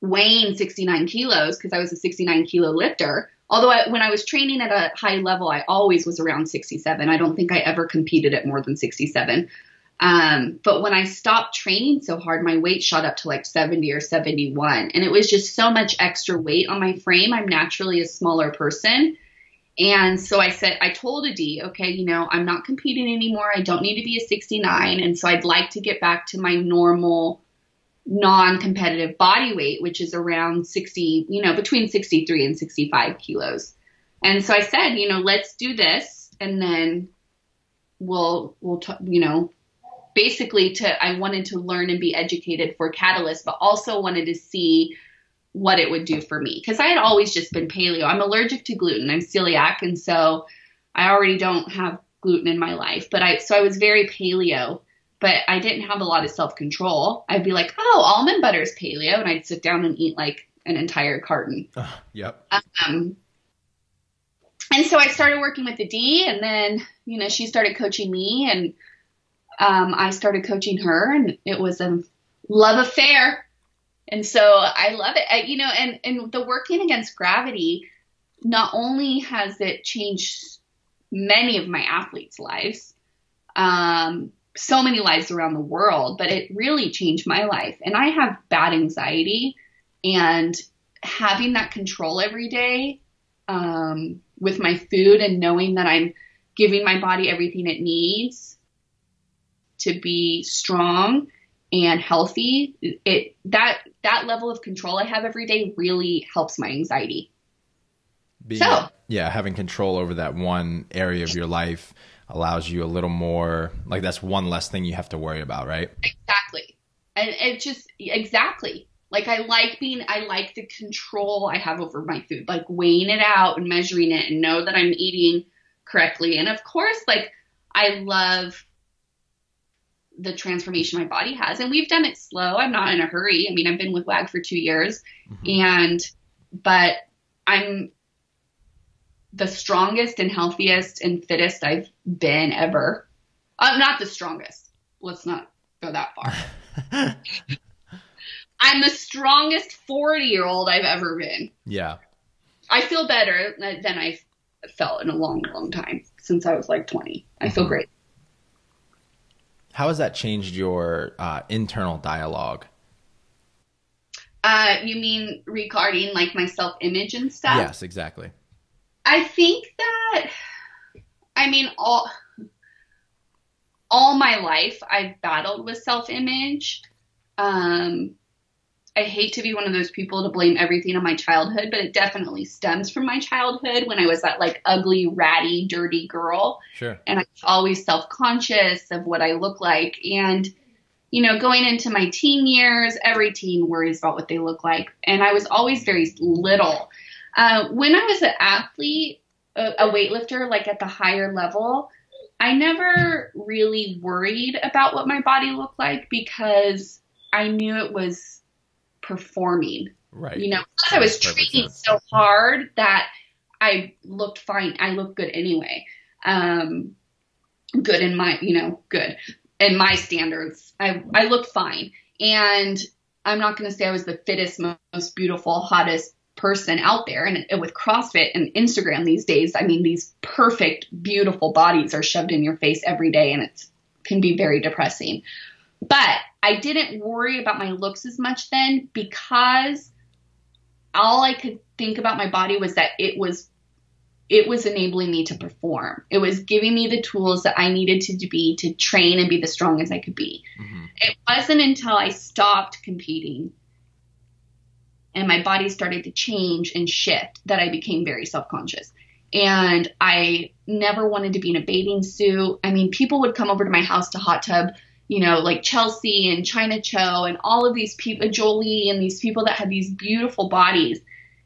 weighing sixty-nine kilos because I was a sixty-nine kilo lifter. Although I, when I was training at a high level, I always was around sixty-seven. I don't think I ever competed at more than sixty-seven. Um, but when I stopped training so hard, my weight shot up to like seventy or seventy-one. And it was just so much extra weight on my frame. I'm naturally a smaller person. And so I said, I told Adee, okay, you know, I'm not competing anymore. I don't need to be a sixty-nine. And so I'd like to get back to my normal non-competitive body weight, which is around sixty, you know, between sixty-three and sixty-five kilos. And so I said, you know, let's do this. And then we'll, we'll, t you know, basically to, I wanted to learn and be educated for Catalyst, but also wanted to see what it would do for me. Cause I had always just been paleo. I'm allergic to gluten. I'm celiac. And so I already don't have gluten in my life, but I, so I was very paleo, but I didn't have a lot of self-control. I'd be like, oh, almond butter is paleo. And I'd sit down and eat like an entire carton. Uh, yep. Um, and so I started working with Adee, and then, you know, she started coaching me, and um, I started coaching her, and it was a love affair. And so I love it. I, you know, and, and the Working Against Gravity, not only has it changed many of my athletes' lives, um, so many lives around the world, but it really changed my life. And I have bad anxiety, and having that control every day, um, with my food, and knowing that I'm giving my body everything it needs to be strong and healthy, it, that, that level of control I have every day really helps my anxiety. Being, so, yeah, having control over that one area of your life allows you a little more, like that's one less thing you have to worry about, right? Exactly. And it just, exactly. Like I like being, I like the control I have over my food, like weighing it out and measuring it and know that I'm eating correctly. And of course, like I love the transformation my body has, and we've done it slow. I'm not in a hurry. I mean, I've been with W A G for two years mm-hmm. and, but I'm the strongest and healthiest and fittest I've been ever. I'm not the strongest. Let's not go that far. I'm the strongest forty year old I've ever been. Yeah. I feel better than I've felt in a long, long time, since I was like twenty. I mm-hmm. feel great. How has that changed your uh, internal dialogue? Uh, you mean regarding like my self-image and stuff? Yes, exactly. I think that, I mean, all, all my life I've battled with self-image. Um, I hate to be one of those people to blame everything on my childhood, but it definitely stems from my childhood when I was that like ugly, ratty, dirty girl. Sure. And I was always self-conscious of what I look like. And, you know, going into my teen years, every teen worries about what they look like. And I was always very little. Uh, when I was an athlete, a, a weightlifter, like at the higher level, I never really worried about what my body looked like because I knew it was performing. Right. You know, because I was training so hard that I looked fine. I looked good anyway. Um, good in my, you know, good in my standards. I, I looked fine. And I'm not going to say I was the fittest, most beautiful, hottest person out there. And with CrossFit and Instagram these days, I mean, these perfect, beautiful bodies are shoved in your face every day, and it can be very depressing. But I didn't worry about my looks as much then, because all I could think about my body was that it was, it was enabling me to perform. It was giving me the tools that I needed to be to train and be the strongest I could be. Mm-hmm. It wasn't until I stopped competing and my body started to change and shift that I became very self-conscious. And I never wanted to be in a bathing suit. I mean, people would come over to my house to hot tub, you know, like Chelsea and China Cho and all of these people, Jolie, and these people that had these beautiful bodies.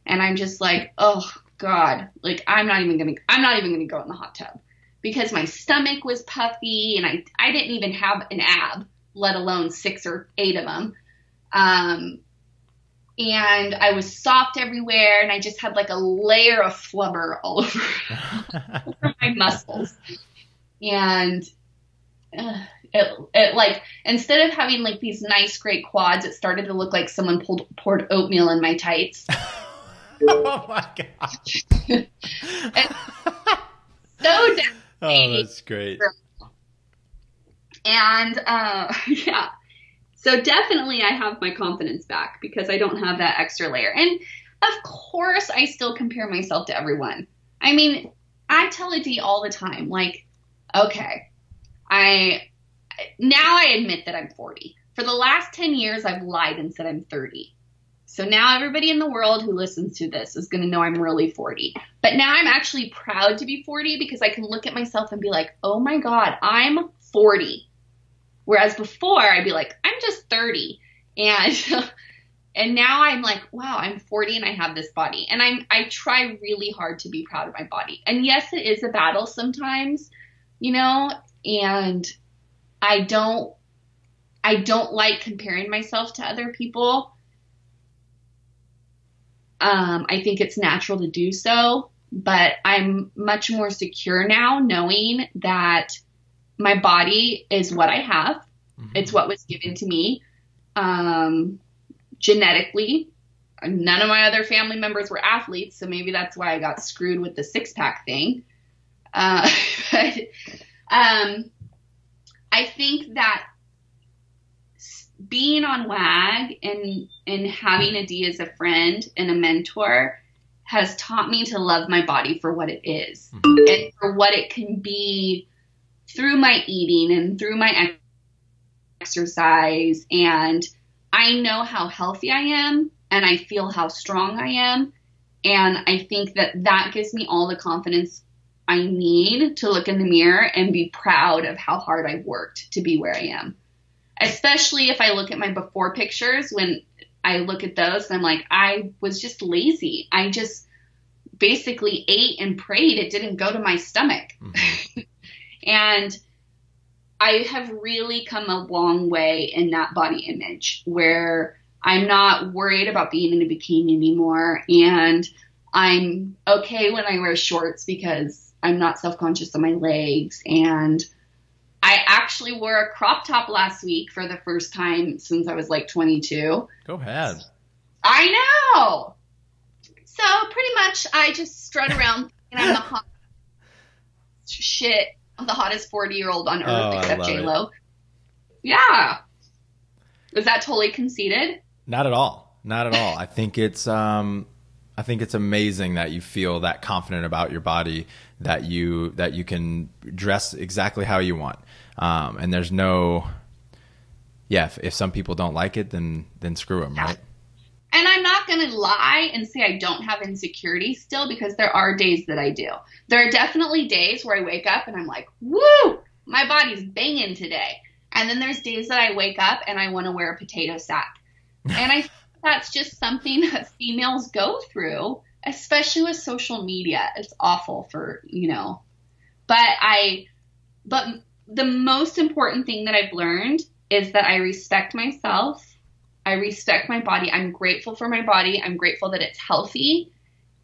And I'm just like, oh God, like I'm not even going to, I'm not even going to go in the hot tub, because my stomach was puffy and I, I didn't even have an ab, let alone six or eight of them. Um, And I was soft everywhere, and I just had like a layer of flubber all over, all over my muscles. And uh, it, it like, instead of having like these nice, great quads, it started to look like someone pulled, poured oatmeal in my tights. Oh my gosh. So devastating. Oh, that's great. And uh, yeah. So definitely I have my confidence back because I don't have that extra layer. And of course I still compare myself to everyone. I mean, I tell Adee all the time, like, okay, I, now I admit that I'm forty. For the last ten years, I've lied and said I'm thirty. So now everybody in the world who listens to this is going to know I'm really forty. But now I'm actually proud to be forty because I can look at myself and be like, oh my God, I'm forty. Whereas before I'd be like, I'm just thirty. And, and now I'm like, wow, I'm forty and I have this body. And I'm, I try really hard to be proud of my body. And yes, it is a battle sometimes. you know, and I don't, I don't like comparing myself to other people. Um, I think it's natural to do so, but I'm much more secure now knowing that my body is what I have. Mm-hmm. It's what was given to me, um, genetically. None of my other family members were athletes, so maybe that's why I got screwed with the six pack thing. Uh, but, um, I think that being on W A G and, and having Adee as a friend and a mentor has taught me to love my body for what it is, mm-hmm. and for what it can be through my eating and through my exercise. And I know how healthy I am, and I feel how strong I am. And I think that that gives me all the confidence I need to look in the mirror and be proud of how hard I worked to be where I am. Especially if I look at my before pictures, when I look at those, and I'm like, I was just lazy. I just basically ate and prayed it didn't go to my stomach. Mm-hmm. And I have really come a long way in that body image, where I'm not worried about being in a bikini anymore, and I'm okay when I wear shorts because I'm not self-conscious of my legs. And I actually wore a crop top last week for the first time since I was like twenty-two. Go ahead. I know. So pretty much I just strut around and I'm the hot shit, I'm the hottest forty-year-old on earth, oh, except J-Lo. Yeah. Is that totally conceited? Not at all. Not at all. I think it's um I think it's amazing that you feel that confident about your body, that you that you can dress exactly how you want. Um and there's no yeah, if, if some people don't like it, then then screw them, yeah. Right? And I'm not going to lie and say I don't have insecurities still, because there are days that I do. There are definitely days where I wake up and I'm like, "Woo! My body's banging today." And then there's days that I wake up and I want to wear a potato sack. And I think that's just something that females go through, especially with social media. It's awful for, you know, but I, but the most important thing that I've learned is that I respect myself. I respect my body. I'm grateful for my body. I'm grateful that it's healthy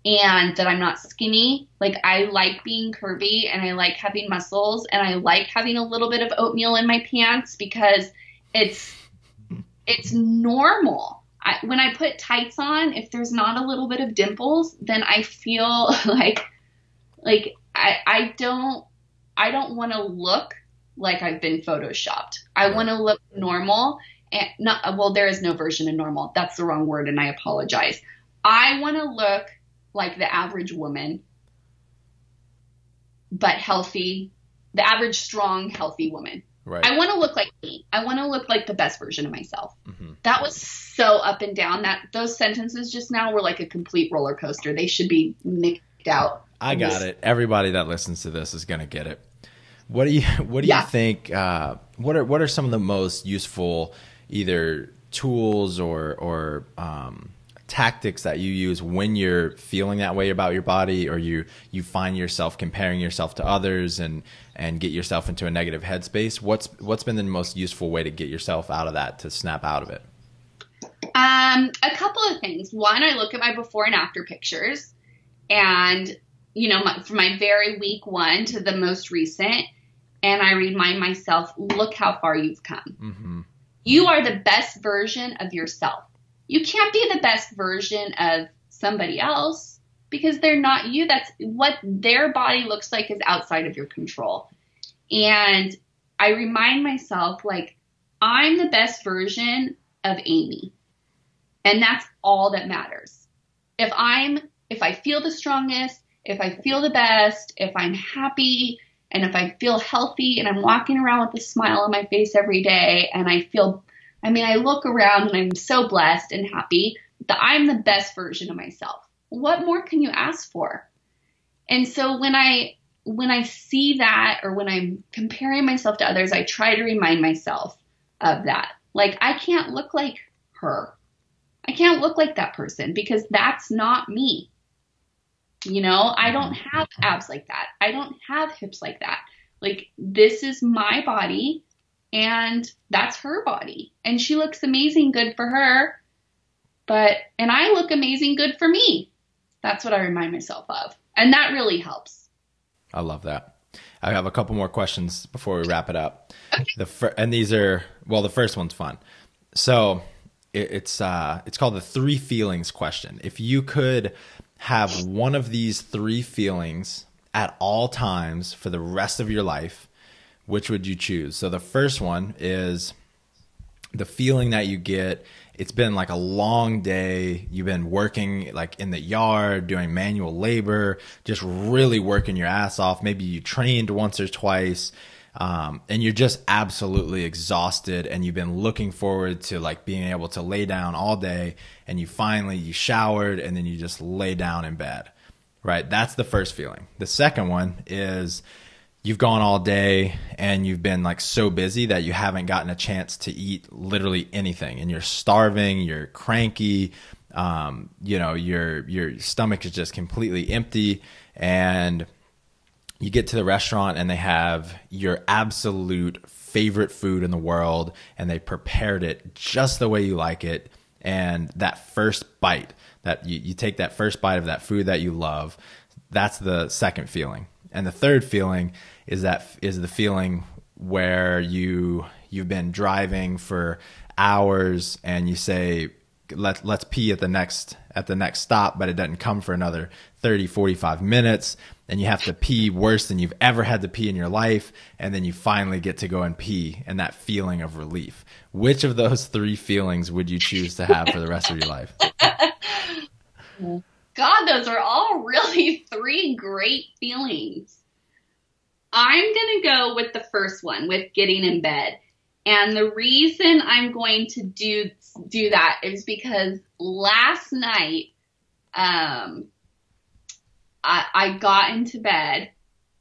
and that I'm not skinny. Like, I like being curvy, and I like having muscles, and I like having a little bit of oatmeal in my pants, because it's it's normal. I, when I put tights on, if there's not a little bit of dimples, then I feel like like I I don't I don't want to look like I've been photoshopped. I want to look normal, and not well. There is no version of normal. That's the wrong word, and I apologize. I want to look like the average woman, but healthy, the average strong, healthy woman. Right. I want to look like me. I want to look like the best version of myself. Mm-hmm. That was so up and down. That those sentences just now were like a complete roller coaster. They should be nicked out. I got it. Everybody that listens to this is going to get it. What do you, what do yeah. you think, uh, what are, what are some of the most useful either tools or, or, um, tactics that you use when you're feeling that way about your body, or you you find yourself comparing yourself to others and and get yourself into a negative headspace? What's what's been the most useful way to get yourself out of that, to snap out of it? Um, a couple of things. One, I look at my before and after pictures, and you know, my, from my very week one to the most recent, and I remind myself, look how far you've come. Mm-hmm. You are the best version of yourself. You can't be the best version of somebody else because they're not you. That's what their body looks like, is outside of your control. And I remind myself, like, I'm the best version of Aimee. And that's all that matters. If I'm, if I feel the strongest, if I feel the best, if I'm happy, and if I feel healthy, and I'm walking around with a smile on my face every day, and I feel, I mean, I look around and I'm so blessed and happy that I'm the best version of myself. What more can you ask for? And so when I when I see that, or when I'm comparing myself to others, I try to remind myself of that. Like, I can't look like her. I can't look like that person, because that's not me. You know, I don't have abs like that. I don't have hips like that. Like, this is my body and that's her body. And she looks amazing, good for her. But, and I look amazing, good for me. That's what I remind myself of. And that really helps. I love that. I have a couple more questions before we wrap it up. Okay. The fir- and these are, well, the first one's fun. So it, it's, uh, it's called the three feelings question. If you could have one of these three feelings at all times for the rest of your life, which would you choose? So the first one is the feeling that you get, it's been like a long day, you've been working like in the yard, doing manual labor, just really working your ass off. Maybe you trained once or twice, um, and you're just absolutely exhausted, and you've been looking forward to like being able to lay down all day, and you finally, you showered, and then you just lay down in bed, right? That's the first feeling. The second one is you've gone all day and you've been like so busy that you haven't gotten a chance to eat literally anything, and you're starving, you're cranky, um, you know, your, your stomach is just completely empty, and you get to the restaurant and they have your absolute favorite food in the world and they prepared it just the way you like it. And that first bite that you, you take that first bite of that food that you love, that's the second feeling. And the third feeling is that is the feeling where you you've been driving for hours and you say, let's let's pee at the next at the next stop, but it doesn't come for another thirty, forty-five minutes, and you have to pee worse than you've ever had to pee in your life, and then you finally get to go and pee, and that feeling of relief. Which of those three feelings would you choose to have for the rest of your life? God, those are all really three great feelings. I'm going to go with the first one, with getting in bed. And the reason I'm going to do do that is because last night um, I, I got into bed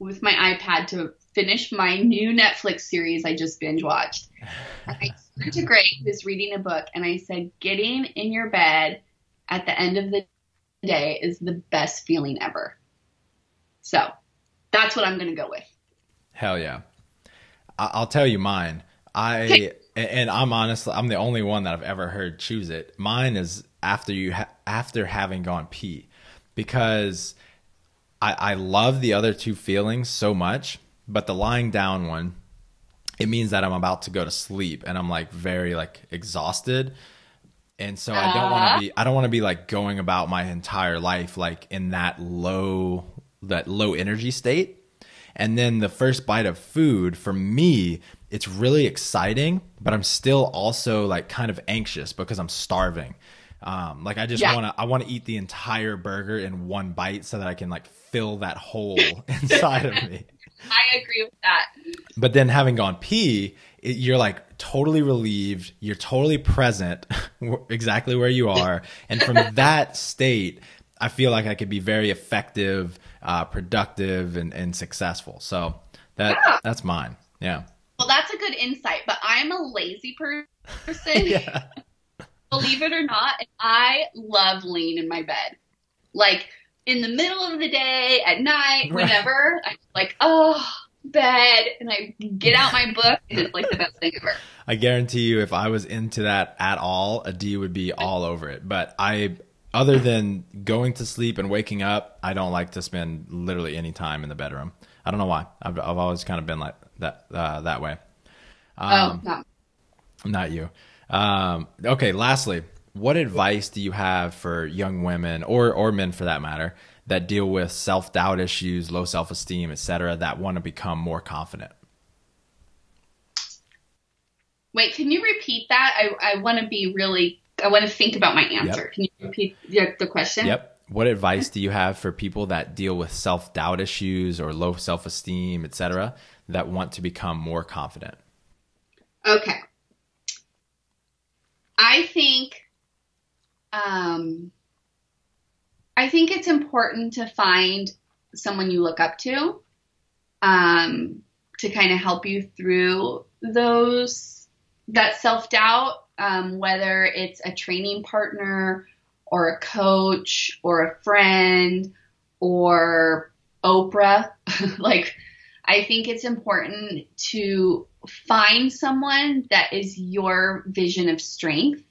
with my iPad to finish my new Netflix series I just binge watched. I turned to Greg, who was reading a book, and I said, getting in your bed at the end of the day is the best feeling ever. So that's what I'm going to go with. Hell yeah. I'll tell you mine. I, and I'm honestly, I'm the only one that I've ever heard choose it. Mine is after you, ha- after having gone pee, because I, I love the other two feelings so much, but the lying down one, it means that I'm about to go to sleep and I'm like very like exhausted. And so I don't want to be, I don't want to be like going about my entire life, like in that low, that low energy state. And then the first bite of food for me, it's really exciting, but I'm still also like kind of anxious because I'm starving. Um, like I just yeah. want to, I want to eat the entire burger in one bite so that I can like fill that hole inside of me. I agree with that. But then having gone pee, it, you're like totally relieved. You're totally present exactly where you are. And from that state, I feel like I could be very effective, uh, productive, and, and successful. So that yeah. that's mine. Yeah. Well, that's a good insight, but I'm a lazy person. yeah. Believe it or not, I love laying in my bed. Like in the middle of the day, at night, whenever, right. I'm like, oh, bed, and I get out my book, and it's like the best thing ever. I guarantee you, if I was into that at all, Adee would be all over it. But I, other than going to sleep and waking up, I don't like to spend literally any time in the bedroom. I don't know why. I've, I've always kind of been like that uh, that way. Um, oh, not, not you. Um, okay. Lastly, what advice do you have for young women or, or men for that matter that deal with self-doubt issues, low self-esteem, et cetera, that want to become more confident? Wait, can you repeat that? I, I want to be really, I want to think about my answer. Yep. Can you repeat the, the question? Yep. What advice do you have for people that deal with self-doubt issues or low self-esteem, et cetera, that want to become more confident? Okay. I think, um, I think it's important to find someone you look up to, um, to kind of help you through those, that self-doubt, um, whether it's a training partner or a coach or a friend or Oprah, like I think it's important to find someone that is your vision of strength.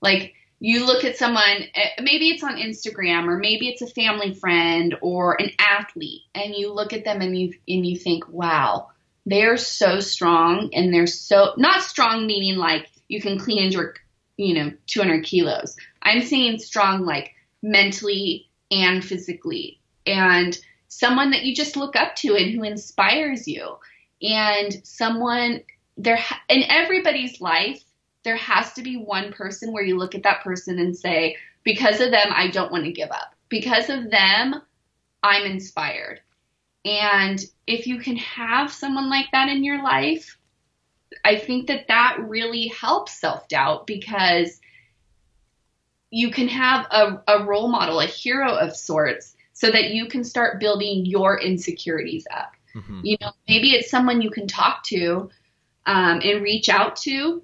Like, you look at someone, maybe it's on Instagram, or maybe it's a family friend or an athlete, and you look at them and you, and you think, wow, they're so strong, and they're so, not strong meaning like you can clean and jerk, you know, two hundred kilos. I'm saying strong like mentally and physically, and someone that you just look up to and who inspires you. And someone there in everybody's life, there has to be one person where you look at that person and say, because of them, I don't want to give up. Because of them, I'm inspired. And if you can have someone like that in your life, I think that that really helps self-doubt, because you can have a, a role model, a hero of sorts, so that you can start building your insecurities up. Mm-hmm. You know, maybe it's someone you can talk to um, and reach out to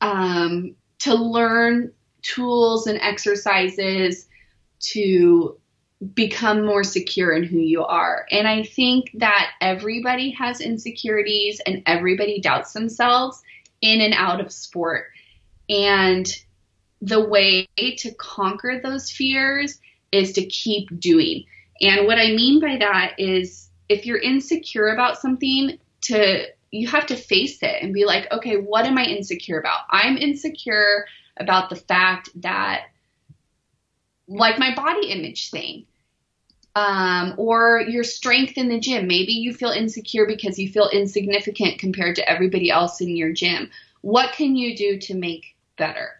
um, to learn tools and exercises to become more secure in who you are. And I think that everybody has insecurities and everybody doubts themselves in and out of sport. And the way to conquer those fears is to keep doing. And what I mean by that is, if you're insecure about something, to you have to face it and be like, okay, what am I insecure about? I'm insecure about the fact that, like my body image thing, um, or your strength in the gym. Maybe you feel insecure because you feel insignificant compared to everybody else in your gym. What can you do to make better?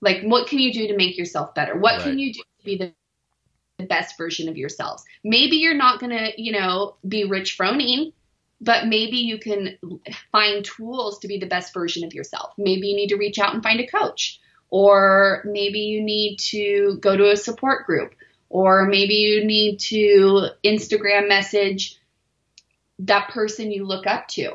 Like, what can you do to make yourself better? What Right. can you do to be the the best version of yourselves? Maybe you're not going to, you know, be Rich Froning, but maybe you can find tools to be the best version of yourself. Maybe you need to reach out and find a coach, or maybe you need to go to a support group, or maybe you need to Instagram message that person you look up to.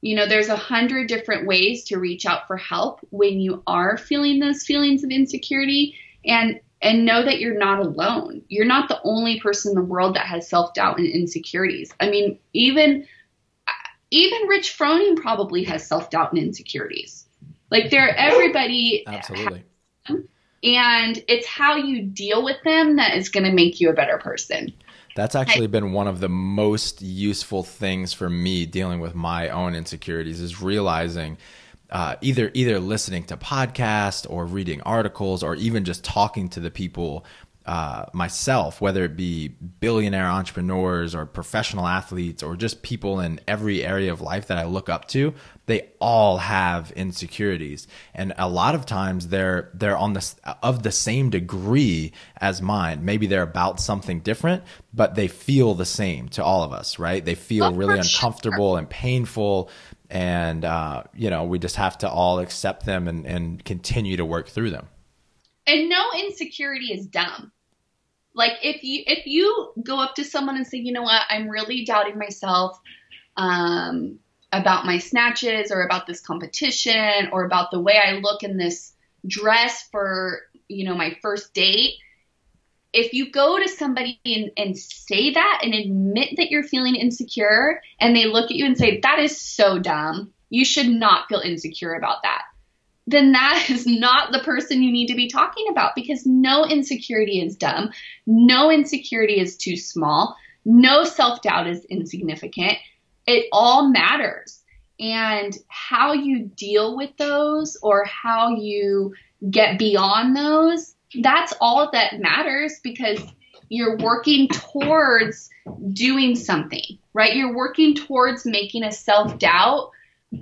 You know, there's a hundred different ways to reach out for help when you are feeling those feelings of insecurity, and And know that you're not alone. You're not the only person in the world that has self-doubt and insecurities. I mean, even even Rich Froning probably has self-doubt and insecurities. Like, they're everybody. Absolutely. And it's how you deal with them that is going to make you a better person. That's actually been one of the most useful things for me dealing with my own insecurities, is realizing Uh, either either listening to podcasts or reading articles, or even just talking to the people uh, myself, whether it be billionaire entrepreneurs or professional athletes or just people in every area of life that I look up to, they all have insecurities. And a lot of times they're they're on this of the same degree as mine. Maybe they're about something different, but they feel the same to all of us, right? They feel really uncomfortable and painful. And, uh, you know, we just have to all accept them and, and continue to work through them. And no insecurity is dumb. Like, if you, if you go up to someone and say, you know what, I'm really doubting myself, um, about my snatches, or about this competition, or about the way I look in this dress for, you know, my first date. If you go to somebody and, and say that and admit that you're feeling insecure, and they look at you and say, that is so dumb, you should not feel insecure about that, then that is not the person you need to be talking about, because no insecurity is dumb. No insecurity is too small. No self-doubt is insignificant. It all matters. And how you deal with those, or how you get beyond those, that's all that matters, because you're working towards doing something, right? You're working towards making a self-doubt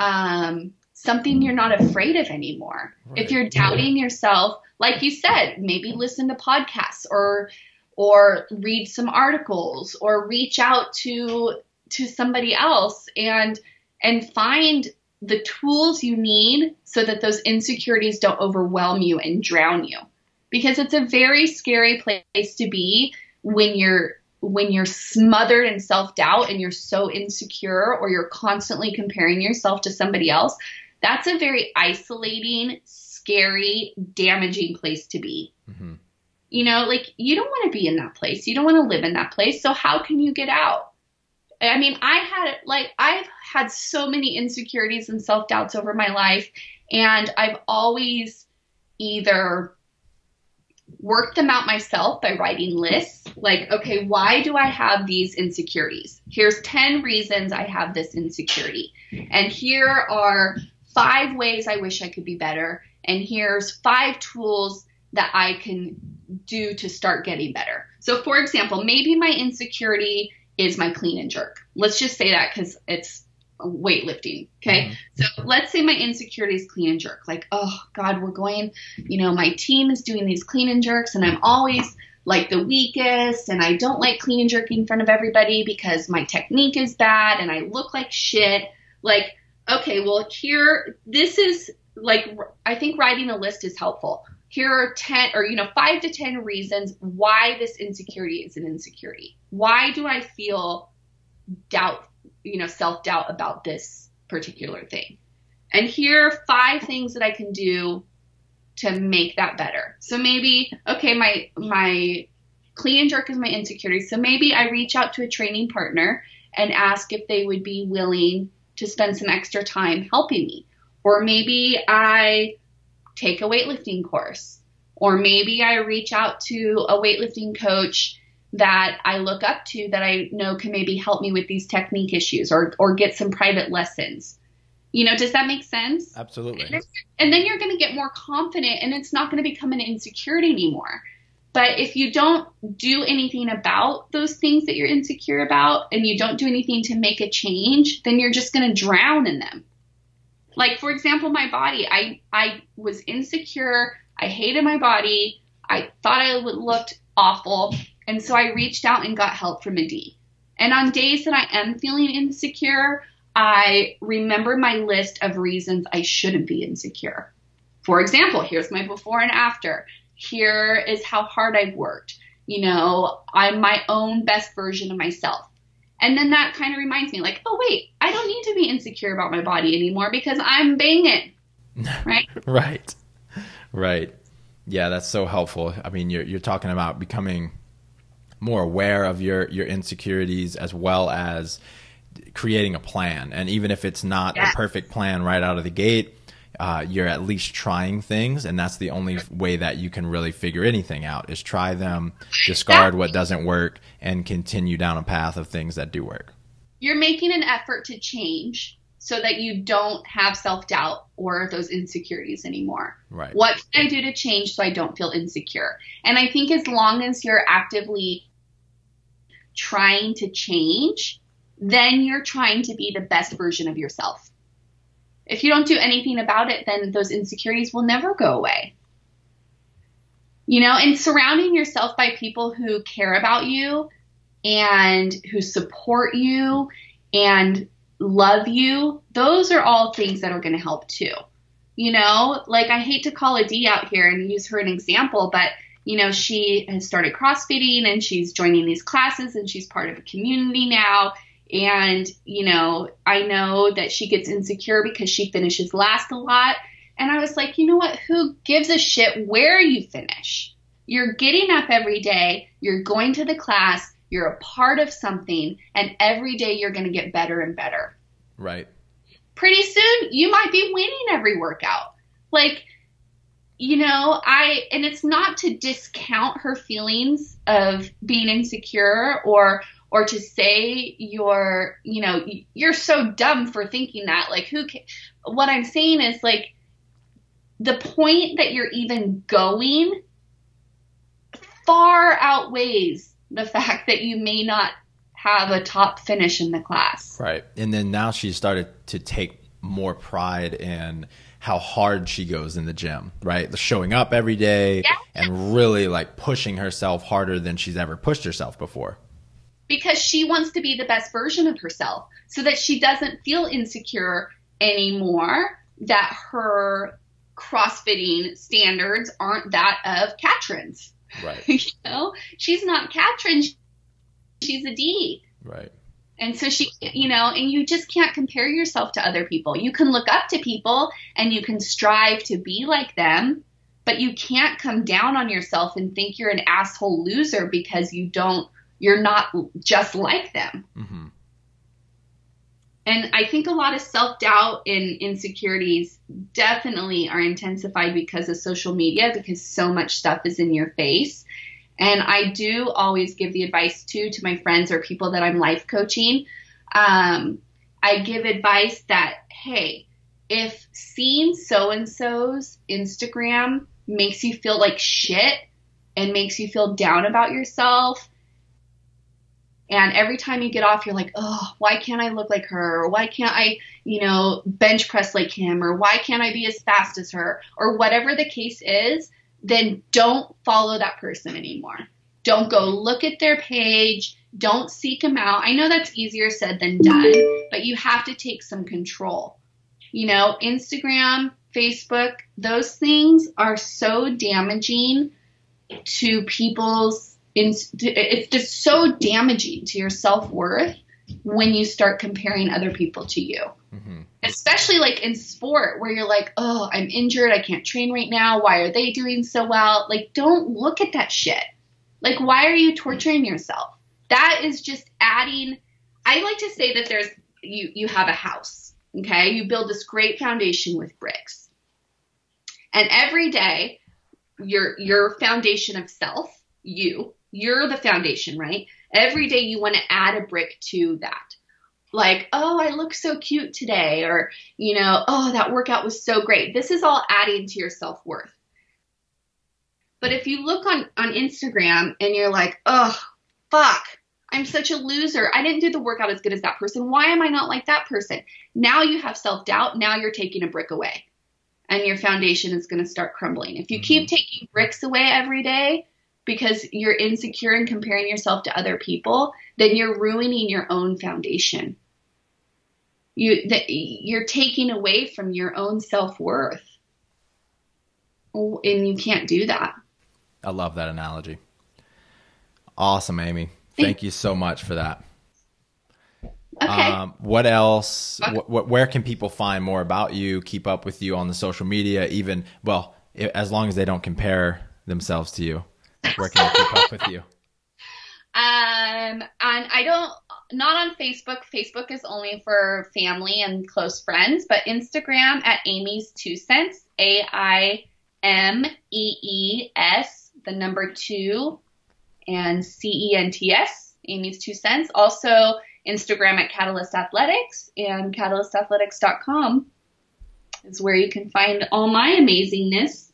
um, something you're not afraid of anymore. Right. If you're doubting yourself, like you said, maybe listen to podcasts, or or read some articles, or reach out to to somebody else and and find the tools you need so that those insecurities don't overwhelm you and drown you. Because it's a very scary place to be when you're when you're smothered in self-doubt and you're so insecure, or you're constantly comparing yourself to somebody else. That's a very isolating, scary, damaging place to be. Mm-hmm. You know, like, you don't want to be in that place. You don't want to live in that place. So how can you get out? I mean, I had, like, I've had so many insecurities and self-doubts over my life, and I've always either worked them out myself by writing lists, like, okay, why do I have these insecurities? Here's ten reasons I have this insecurity, and here are five ways I wish I could be better, and here's five tools that I can do to start getting better. So, for example, maybe my insecurity is my clean and jerk. Let's just say that because it's weightlifting, okay? Mm-hmm. So let's say my insecurity is clean and jerk. Like, oh, God, we're going, you know, my team is doing these clean and jerks, and I'm always, like, the weakest, and I don't like clean and jerking in front of everybody because my technique is bad, and I look like shit. Like, okay, well, here, this is, like, I think writing a list is helpful. Here are ten or, you know, five to ten reasons why this insecurity is an insecurity. Why do I feel doubt, you know, self-doubt about this particular thing? And here are five things that I can do to make that better. So maybe, okay, my, my clean and jerk is my insecurity. So maybe I reach out to a training partner and ask if they would be willing to spend some extra time helping me. Or maybe I take a weightlifting course, or maybe I reach out to a weightlifting coach that I look up to that I know can maybe help me with these technique issues, or, or get some private lessons. You know, does that make sense? Absolutely. And, and then you're going to get more confident, and it's not going to become an insecurity anymore. But if you don't do anything about those things that you're insecure about, and you don't do anything to make a change, then you're just going to drown in them. Like, for example, my body, I, I was insecure. I hated my body. I thought I looked awful. And so I reached out and got help from Adee. And on days that I am feeling insecure, I remember my list of reasons I shouldn't be insecure. For example, here's my before and after. Here is how hard I've worked. You know, I'm my own best version of myself. And then that kind of reminds me, like, oh, wait, I don't need to be insecure about my body anymore because I'm banging, right? Right. Right. Yeah, that's so helpful. I mean, you're, you're talking about becoming more aware of your, your insecurities, as well as creating a plan. And even if it's not yeah. the perfect plan right out of the gate, uh, you're at least trying things. And that's the only way that you can really figure anything out, is try them, discard what doesn't work, and continue down a path of things that do work. You're making an effort to change so that you don't have self-doubt or those insecurities anymore. Right. What can I do to change so I don't feel insecure? And I think as long as you're actively trying to change, then you're trying to be the best version of yourself. If you don't do anything about it, then those insecurities will never go away. You know, and surrounding yourself by people who care about you and who support you and love you, those are all things that are going to help too. You know, like, I hate to call Adee out here and use her an example, but, you know, she has started CrossFitting, and she's joining these classes, and she's part of a community now. And, you know, I know that she gets insecure because she finishes last a lot. And I was like, you know what? Who gives a shit where you finish? You're getting up every day. You're going to the class. You're a part of something. And every day you're going to get better and better. Right. Pretty soon you might be winning every workout. Like, you know, I, and it's not to discount her feelings of being insecure, or or to say you're, you know, you're so dumb for thinking that. Like, who can, what I'm saying is, like, the point that you're even going far outweighs the fact that you may not have a top finish in the class. Right. And then now she started to take more pride in how hard she goes in the gym, right? The showing up every day yeah. and really, like, pushing herself harder than she's ever pushed herself before. Because she wants to be the best version of herself, so that she doesn't feel insecure anymore that her CrossFitting standards aren't that of Katrin's. Right. You know, she's not Katrin. She's Adee. Right. And so she, you know, and you just can't compare yourself to other people. You can look up to people and you can strive to be like them, but you can't come down on yourself and think you're an asshole loser because you don't, you're not just like them. Mm-hmm. And I think a lot of self-doubt and insecurities definitely are intensified because of social media, because so much stuff is in your face. And I do always give the advice, too, to my friends or people that I'm life coaching. Um, I give advice that, hey, if seeing so-and-so's Instagram makes you feel like shit and makes you feel down about yourself, and every time you get off, you're like, oh, why can't I look like her? Or why can't I, you know, bench press like him? Or why can't I be as fast as her? Or whatever the case is, then don't follow that person anymore. Don't go look at their page. Don't seek them out. I know that's easier said than done, but you have to take some control. You know, Instagram, Facebook, those things are so damaging to people's, it's just so damaging to your self-worth when you start comparing other people to you. Mm-hmm. Especially like in sport where you're like, oh, I'm injured. I can't train right now. Why are they doing so well? Like, don't look at that shit. Like, why are you torturing yourself? That is just adding. I like to say that there's, you, you have a house, okay? You build this great foundation with bricks. And every day, your, your foundation of self, you, you're the foundation, right? Every day you want to add a brick to that. Like, oh, I look so cute today. Or, you know, oh, that workout was so great. This is all adding to your self-worth. But if you look on, on Instagram and you're like, oh, fuck, I'm such a loser. I didn't do the workout as good as that person. Why am I not like that person? Now you have self-doubt. Now you're taking a brick away. And your foundation is going to start crumbling. If you mm-hmm. keep taking bricks away every day, because you're insecure and comparing yourself to other people, then you're ruining your own foundation. You, the, you're taking away from your own self-worth. And you can't do that. I love that analogy. Awesome, Aimee. Thank you so much for that. Okay. Um, what else? Okay. Wh- where can people find more about you, keep up with you on the social media, even, well, as long as they don't compare themselves to you? Where can I keep up with you? Um, and I don't, not on Facebook. Facebook is only for family and close friends, but Instagram at Amy's Two Cents, A I M E E S, the number two, and C E N T S, Amy's Two Cents. Also Instagram at Catalyst Athletics, and Catalyst Athletics dot com is where you can find all my amazingness.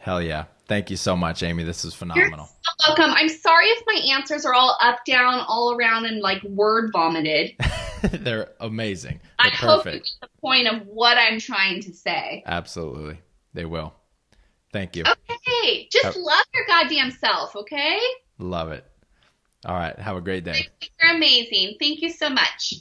Hell yeah. Thank you so much, Aimee. This is phenomenal. You're so welcome. I'm sorry if my answers are all up, down, all around, and like word vomited. They're amazing. They're I perfect. hope it's the point of what I'm trying to say. Absolutely. They will. Thank you. Okay. Just oh. love your goddamn self, okay? Love it. All right. Have a great day. You're amazing. Thank you so much.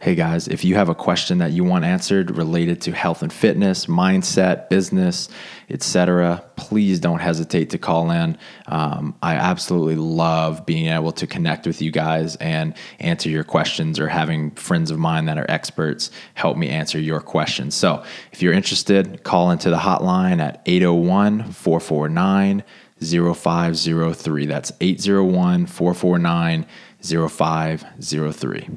Hey guys, if you have a question that you want answered related to health and fitness, mindset, business, et cetera, please don't hesitate to call in. Um, I absolutely love being able to connect with you guys and answer your questions, or having friends of mine that are experts help me answer your questions. So if you're interested, call into the hotline at eight oh one, four four nine, oh five oh three. That's eight oh one, four four nine, oh five oh three.